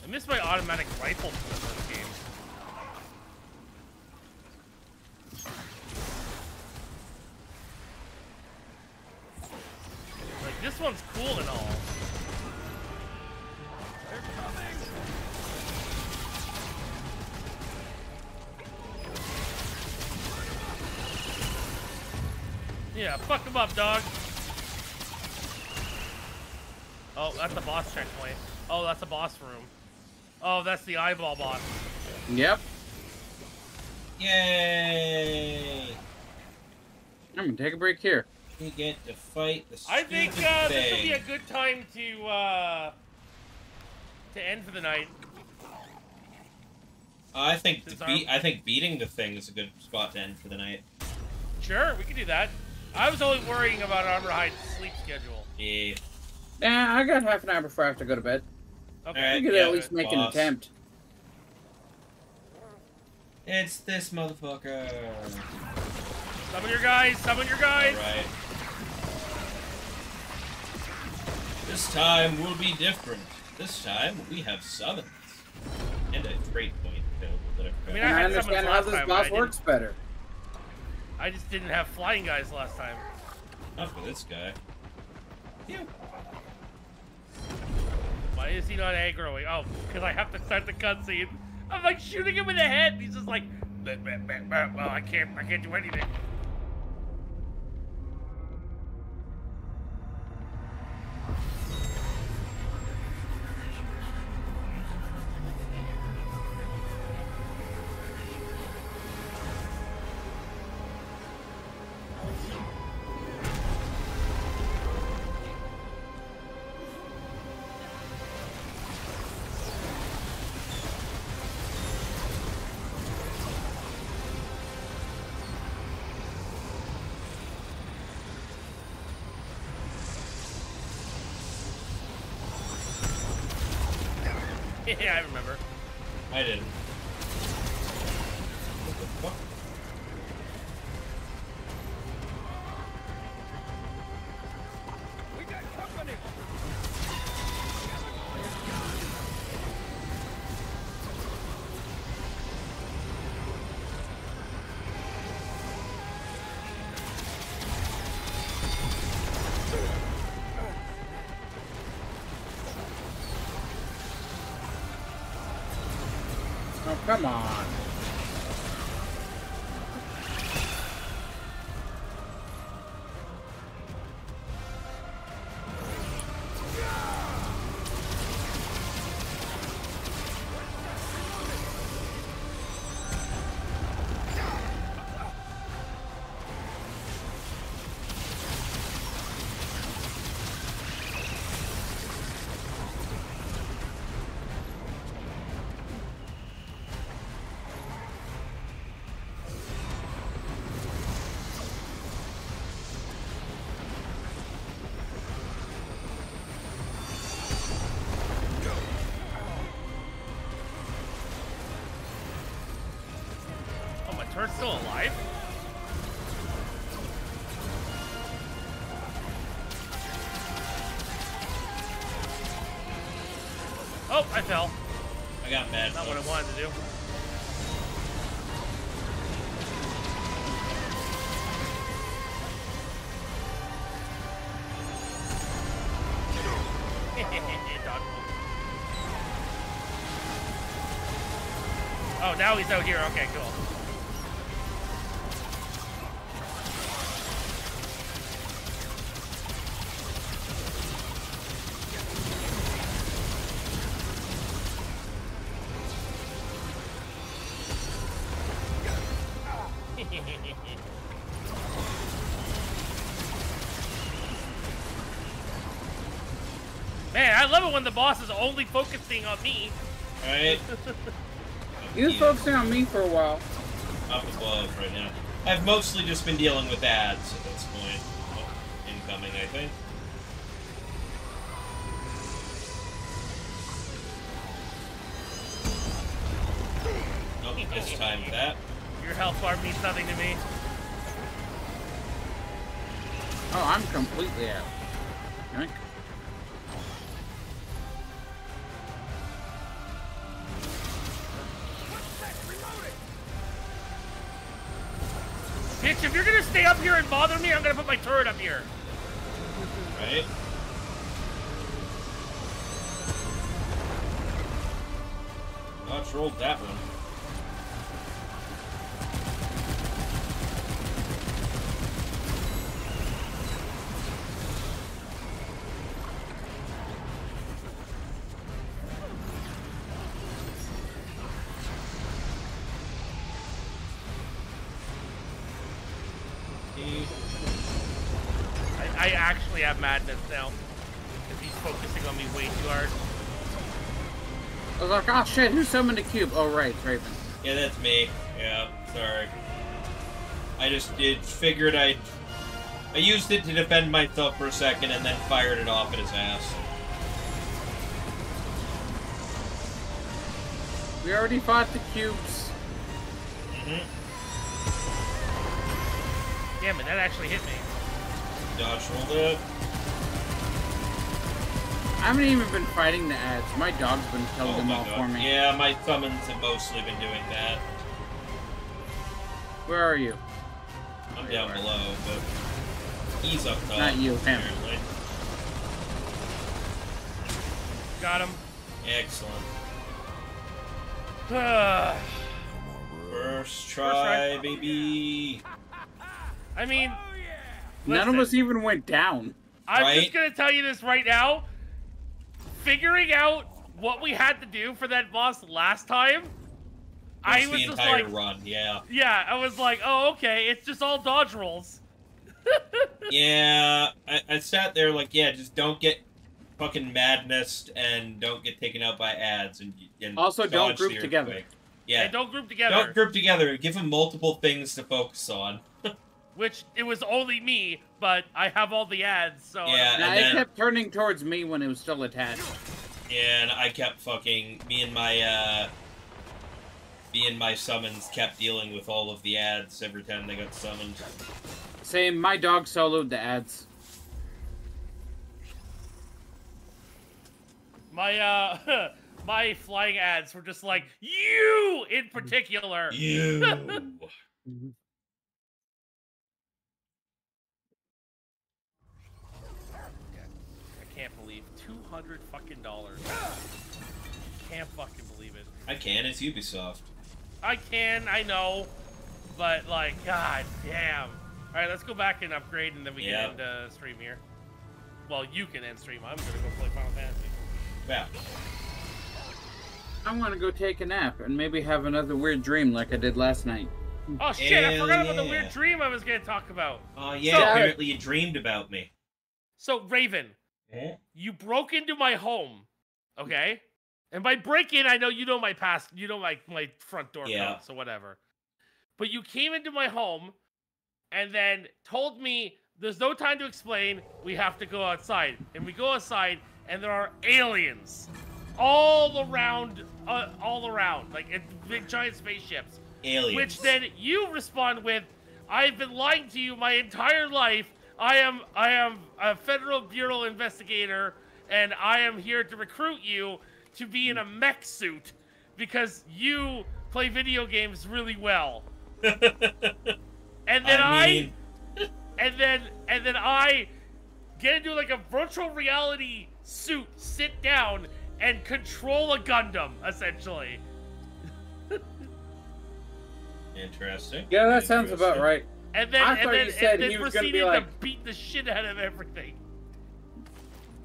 I miss my automatic rifle from the first game. Like, this one's cool and all. They're coming! Yeah, fuck them up, dog. Oh, that's the boss checkpoint. Oh, that's a boss room. Oh, that's the eyeball boss. Yep. Yay! I'm gonna take a break here. We get to fight the I think uh, this would be a good time to uh, to end for the night. Uh, I think to be I think beating the thing is a good spot to end for the night. Sure, we can do that. I was only worrying about Armor Hide's sleep schedule. Yeah. Nah, I got half an hour before I have to go to bed. Okay. Right, we could yeah, at least make boss. an attempt. It's this motherfucker. Summon your guys! Summon your guys! Alright. This time will be different. This time we have summons. And a trait point available that I've got. I mean, I, I understand how this boss works better. I just didn't have flying guys last time. Not for this guy. Yeah. Why is he not aggroing? Oh, because I have to start the cutscene. I'm like shooting him in the head. He's just like, bah, bah, bah, bah. Well, I can't, I can't do anything. Yeah, I remember. I didn't. What the fuck? We got company. Come on. We're still alive? Oh, I fell. I got mad. Not what I wanted to do. Oh, now he's out here. Okay, cool. Man, I love it when the boss is only focusing on me. Right? He was focusing on me for a while. Up above right now. I've mostly just been dealing with ads at this point. Oh, incoming, I think. Nope, just timed that. Your health bar means nothing to me. Oh, I'm completely out. Yoink. Bitch, if you're gonna stay up here and bother me, I'm gonna put my turret up here. Right? I trolled that madness now, because he's focusing on me way too hard. I was like, oh shit, who summoned a cube? Oh right, it's Raven. Yeah, that's me. Yeah, sorry. I just did, figured I'd... I used it to defend myself for a second and then fired it off at his ass. We already fought the cubes. Mm-hmm. Damn it, that actually hit me. Dodge rolled it. I haven't even been fighting the ads. My dog's been killing oh them all God. for me. Yeah, my summons have mostly been doing that. Where are you? I'm down are. below, but he's up top. Not you, him. Apparently. Got him. Excellent. First try, baby. I mean, listen, none of us even went down. I'm right? just gonna tell you this right now. Figuring out what we had to do for that boss last time, That's I was the just like, run. yeah, yeah. I was like, oh, okay, it's just all dodge rolls. yeah, I, I sat there like, yeah, just don't get fucking madnessed and don't get taken out by ads, and, and also don't group together. Yeah, hey, don't group together. Don't group together. Give him multiple things to focus on. Which, it was only me, but I have all the ads, so... Yeah, and then, it kept turning towards me when it was still attached. And I kept fucking... Me and my, uh... Me and my summons kept dealing with all of the ads every time they got summoned. Same, my dog soloed the ads. My, uh... my flying ads were just like, you in particular! You! Hundred fucking dollars. Can't fucking believe it. I can. It's Ubisoft. I can. I know, but like, god damn. All right, let's go back and upgrade, and then we yeah. can end uh, stream here. Well, you can end stream. I'm gonna go play Final Fantasy. Yeah. I'm gonna go take a nap and maybe have another weird dream like I did last night. Oh shit! Hell I forgot yeah. about the weird dream I was gonna talk about. Oh uh, yeah. So, apparently, you dreamed about me. So Raven. You broke into my home, okay? And by break-in, I know you know my past, you know my, my front door yeah. code, so whatever. But you came into my home and then told me, there's no time to explain, we have to go outside. And we go outside, and there are aliens all around, uh, all around, like in big giant spaceships. Aliens. Which then you respond with, I've been lying to you my entire life. I am I am a Federal Bureau investigator, and I am here to recruit you to be in a mech suit because you play video games really well. and then I, mean... I and then and then I get into like a virtual reality suit, sit down, and control a Gundam, essentially. Interesting. Yeah, that Interesting. sounds about right. And then, I and then, said and then he was proceeded be like, to beat the shit out of everything.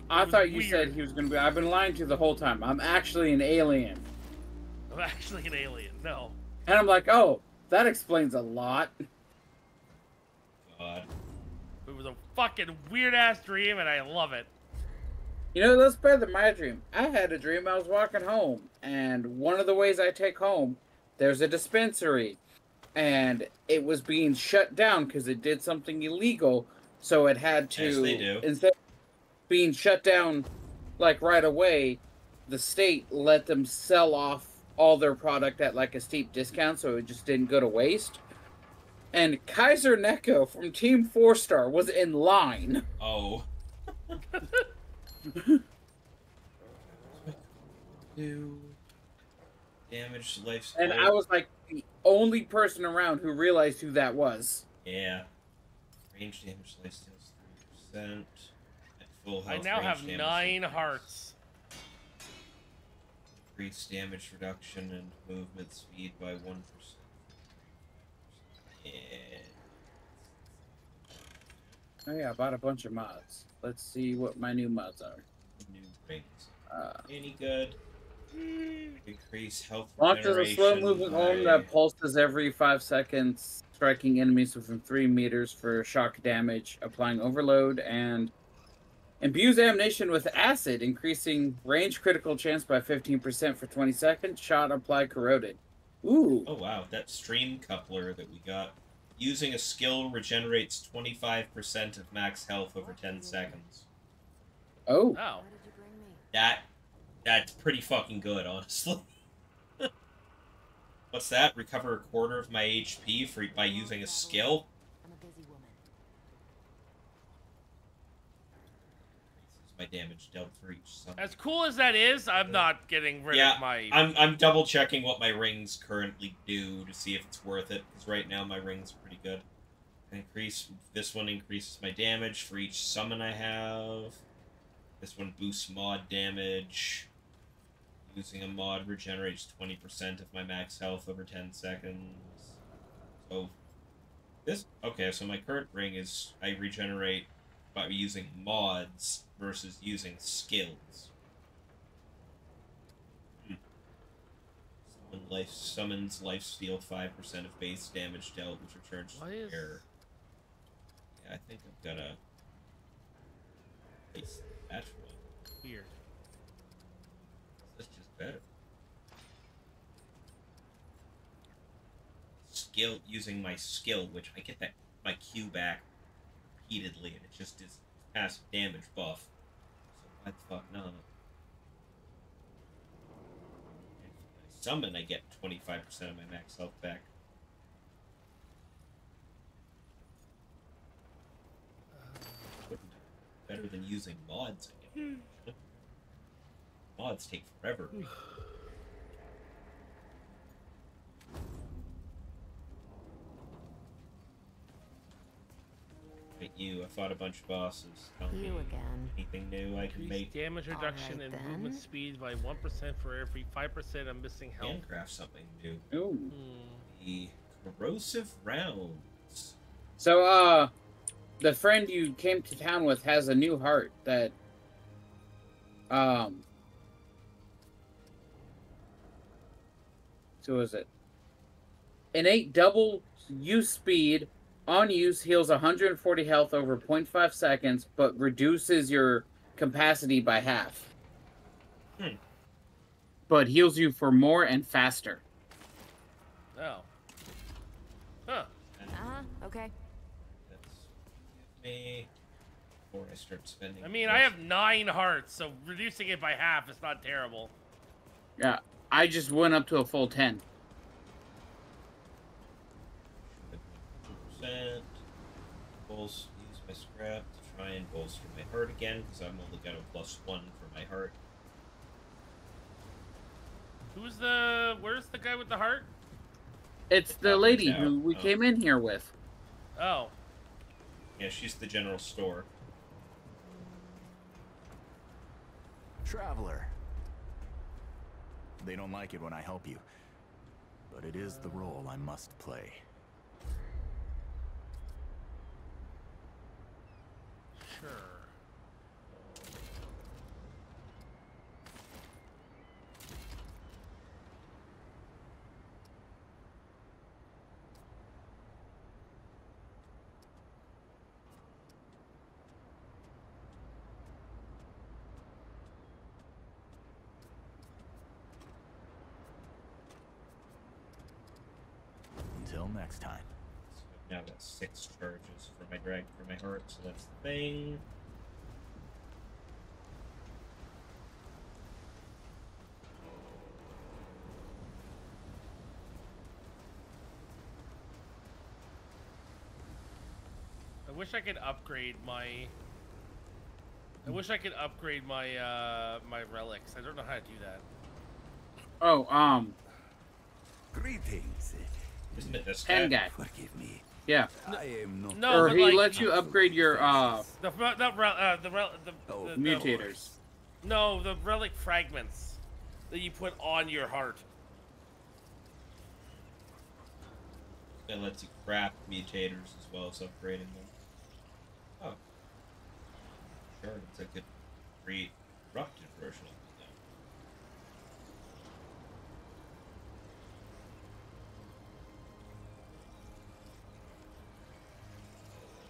I thought you weird. said he was going to be, I've been lying to you the whole time. I'm actually an alien. I'm actually an alien, no. And I'm like, oh, that explains a lot. God. It was a fucking weird-ass dream, and I love it. You know, that's better than my dream. I had a dream I was walking home, and one of the ways I take home, there's a dispensary, and it was being shut down because it did something illegal, so it had to... Yes, they do. Instead of being shut down, like, right away, the state let them sell off all their product at, like, a steep discount, so it just didn't go to waste. And Kaiser Neko from Team four Star was in line. Oh. Two. Damaged life. And I was like the only person around who realized who that was. Yeah. Range damage life steals three percent. At full health. I now have nine hearts. Increased damage reduction and movement speed by one percent. Oh yeah, I bought a bunch of mods. Let's see what my new mods are. New rings. Uh, Any good? Increase health regeneration. Launches a slow-moving home that pulses every five seconds, striking enemies within three meters for shock damage, applying overload, and imbues ammunition with acid, increasing range critical chance by fifteen percent for twenty seconds. Shot apply corroded. Ooh. Oh, wow. That stream coupler that we got. Using a skill regenerates twenty-five percent of max health over ten seconds. Oh. Wow. That, that's pretty fucking good, honestly. What's that? Recover a quarter of my H P for, by using a skill? I'm a busy woman. My damage dealt for each sum. As cool as that is, I'm not getting rid yeah, of my... Yeah, I'm, I'm double-checking what my rings currently do to see if it's worth it, because right now my rings are pretty good. Increase This one increases my damage for each summon I have. This one boosts mod damage. Using a mod regenerates twenty percent of my max health over ten seconds. So, this... Okay, so my current ring is... I regenerate... by using mods versus using skills. Hmm. Summon life, summons lifesteal five percent of base damage dealt, which returns to the error. Yeah, I think I've got a... Place that one. Weird. That's just better. Skill, using my skill, which I get that my Q back repeatedly, and it just is passive damage buff. So why the fuck not? If I summon, I get twenty-five percent of my max health back. Better than using mods, I guess. Mods take forever. At you, I fought a bunch of bosses. Tell me again. Anything new I can make? Damage reduction right, and then. Movement speed by one percent for every five percent I'm missing health. And craft something new. Ooh. Mm. The corrosive rounds. So, uh, the friend you came to town with has a new heart that, um, so what is it? Innate double use speed. On use, heals one hundred forty health over zero point five seconds, but reduces your capacity by half. Hmm. But heals you for more and faster. Oh. Huh. Uh-huh, okay. That's me. Before I start spending... I mean, I have nine hearts, so reducing it by half is not terrible. Yeah, I just went up to a full ten. Use my scrap to try and bolster my heart again, because I'm only got a plus one for my heart. Who's the... Where's the guy with the heart? It's the lady who we oh. came in here with. Oh. Yeah, she's the general store. Traveler. They don't like it when I help you, but it is the role I must play. Sure. Until next time. Now I've got six charges for my drag for my heart, so that's the thing. I wish I could upgrade my. I wish I could upgrade my uh, my relics. I don't know how to do that. Oh, um. Greetings. Isn't it this guy? guy? Forgive me. Yeah. I am not no, or he like, lets you upgrade your uh the the uh, the, the, oh, the mutators. No, the relic fragments that you put on your heart. It lets you craft mutators as well as upgrading them. Oh, sure, it's a good re-corrupted version.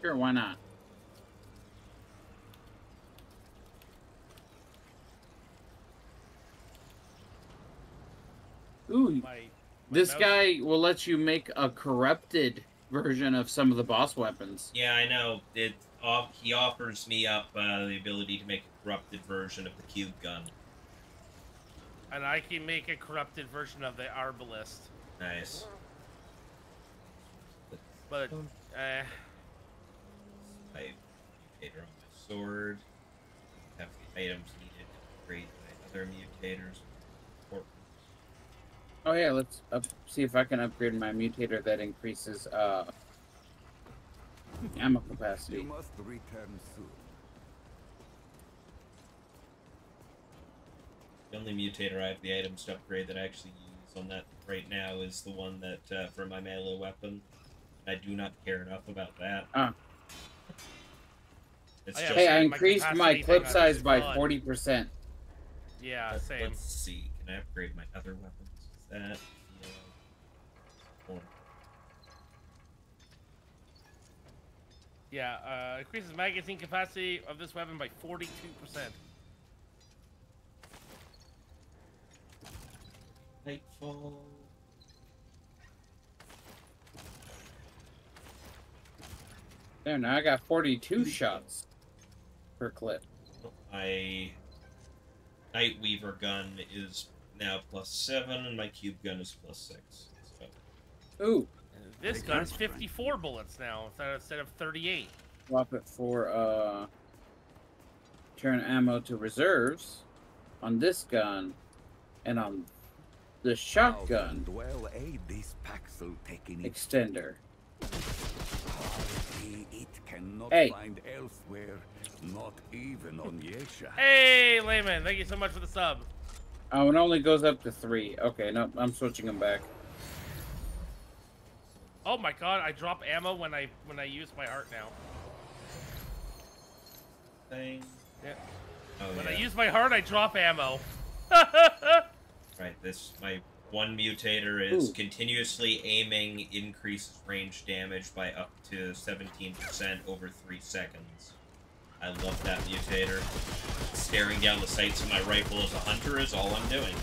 Sure, why not? Ooh, my, my this note. guy will let you make a corrupted version of some of the boss weapons. Yeah, I know. It off, he offers me up uh, the ability to make a corrupted version of the cube gun. And I can make a corrupted version of the arbalist. Nice. But, uh... I mutator on my sword. I have the items needed to create my other mutators. Oh yeah, let's up see if I can upgrade my mutator that increases uh, ammo capacity. You must return soon. The only mutator I have the items to upgrade that I actually use on that right now is the one that uh, for my melee weapon. I do not care enough about that. Uh. It's oh, yeah, hey, I increased my, my clip size by forty percent. Yeah, let's, same. Let's see. Can I upgrade my other weapons? Is that... Yeah, yeah uh, increases magazine capacity of this weapon by forty-two percent. Nightfall... There, now I got forty-two shots per clip. My Nightweaver gun is now plus seven, and my cube gun is plus six. So. Ooh. And this gun's fifty-four right. bullets now instead of thirty-eight. Swap it for uh, turn ammo to reserves on this gun, and on the shotgun well, aid this Paxil taking extender. It cannot hey. find elsewhere, not even on Yesha. Hey, Layman, thank you so much for the sub. Oh, it only goes up to three. Okay, no, I'm switching them back. Oh my god, I drop ammo when I when I use my heart now. Thing. Yeah. Oh, when yeah. I use my heart, I drop ammo. Right. This my one mutator is Ooh. continuously aiming increases range damage by up to seventeen percent over three seconds. I love that mutator. Staring down the sights of my rifle as a hunter is all I'm doing.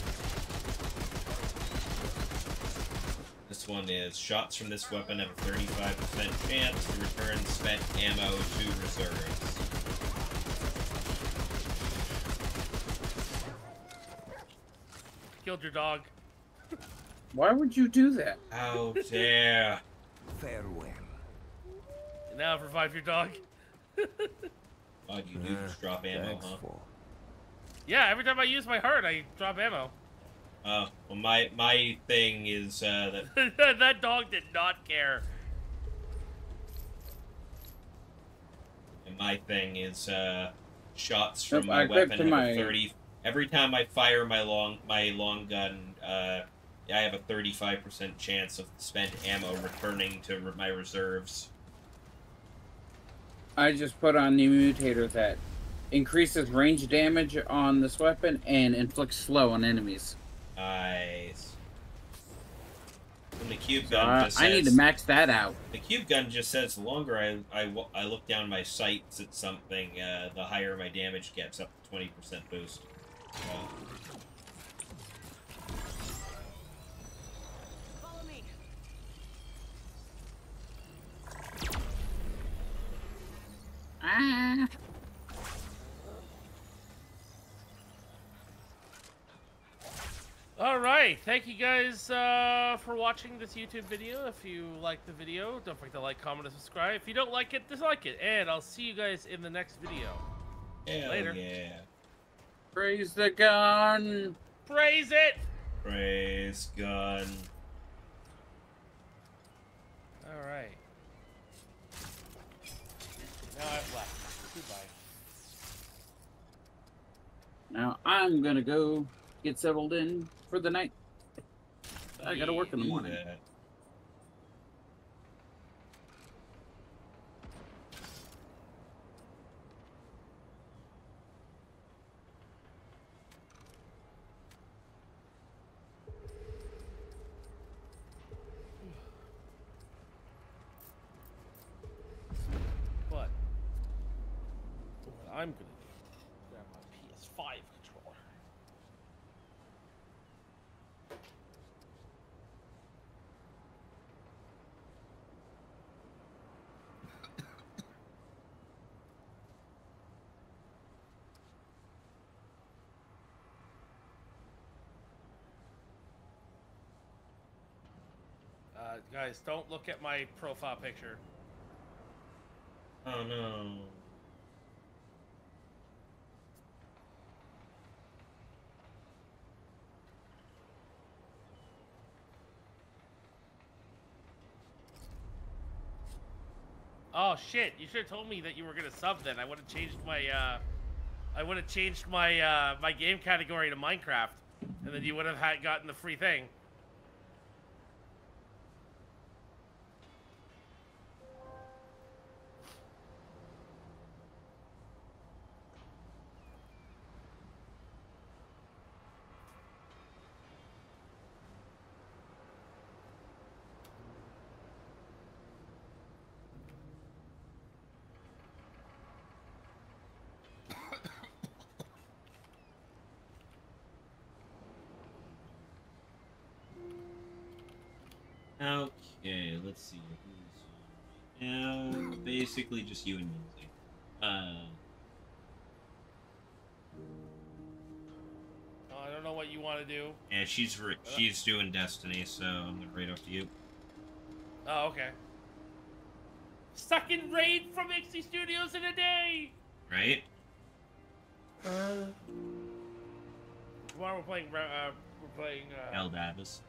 This one is shots from this weapon have a thirty-five percent chance to return spent ammo to reserves. Killed your dog. Why would you do that? Oh dear. Farewell. And now revive your dog. Oh, you do just drop ammo, huh? Yeah, every time I use my heart, I drop ammo. Oh, uh, well, my my thing is uh, that that dog did not care. And my thing is uh, shots from Oops, my I weapon have my... thirty. Every time I fire my long my long gun. Uh, I have a thirty-five percent chance of spent ammo returning to re my reserves. I just put on the mutator that increases range damage on this weapon and inflicts slow on enemies. Nice. And the cube gun uh, just says, I need to max that out. The cube gun just says the longer I, I, I look down my sights at something, uh, the higher my damage gets, up to twenty percent boost. So, All right, thank you guys uh, for watching this YouTube video. If you like the video, don't forget to like, comment, and subscribe. If you don't like it, dislike it. And I'll see you guys in the next video. Hell Later. Yeah. Praise the gun. Praise it. Praise gun. All right. Now I've left. Goodbye. Now I'm gonna go get settled in for the night. I gotta work in the morning. Yeah. But what I'm gonna do is grab my P S five controller. Guys, don't look at my profile picture. Oh no. Oh shit, you should have told me that you were gonna sub then. I would have changed my uh I would have changed my uh my game category to Minecraft, and then you would have had gotten the free thing. Okay, let's see. Now, basically just you and music. Uh, oh, I don't know what you want to do. Yeah, she's re uh. she's doing Destiny, so I'm gonna raid off to you. Oh, okay. Second raid from I X I Studios in a day. Right. Uh, Tomorrow we're playing. Uh, we're playing. Uh, Helldivers.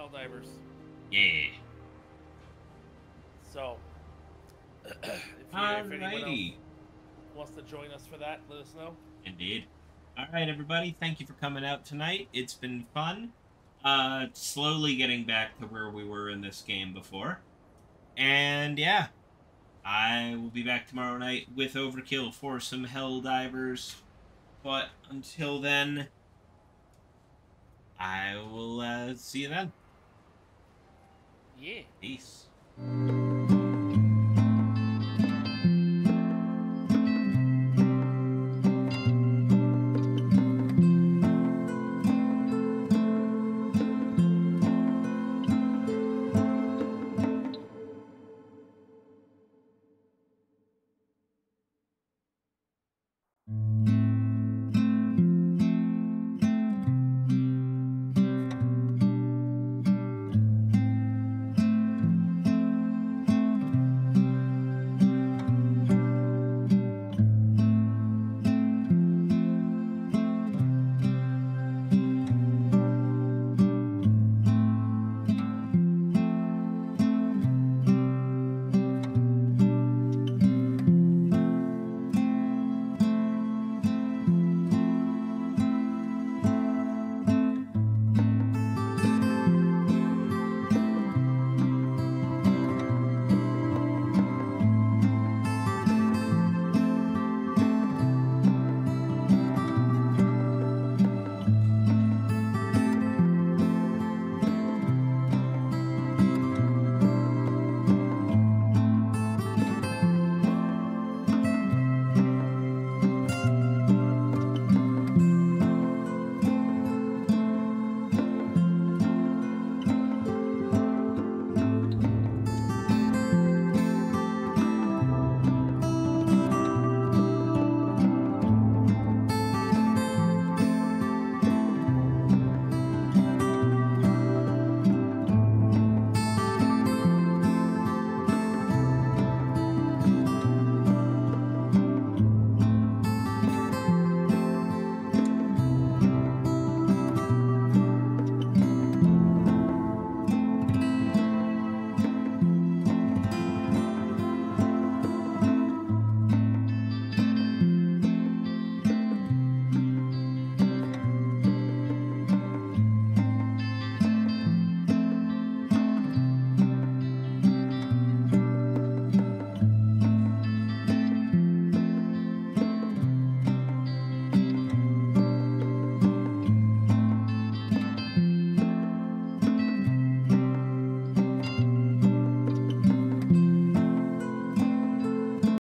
Helldivers. Yeah. So, if, you, if anyone else wants to join us for that, let us know. Indeed. All right, everybody. Thank you for coming out tonight. It's been fun. Uh, slowly getting back to where we were in this game before. And, yeah. I will be back tomorrow night with Overkill for some Helldivers. But until then, I will uh, see you then. Yeah. Peace.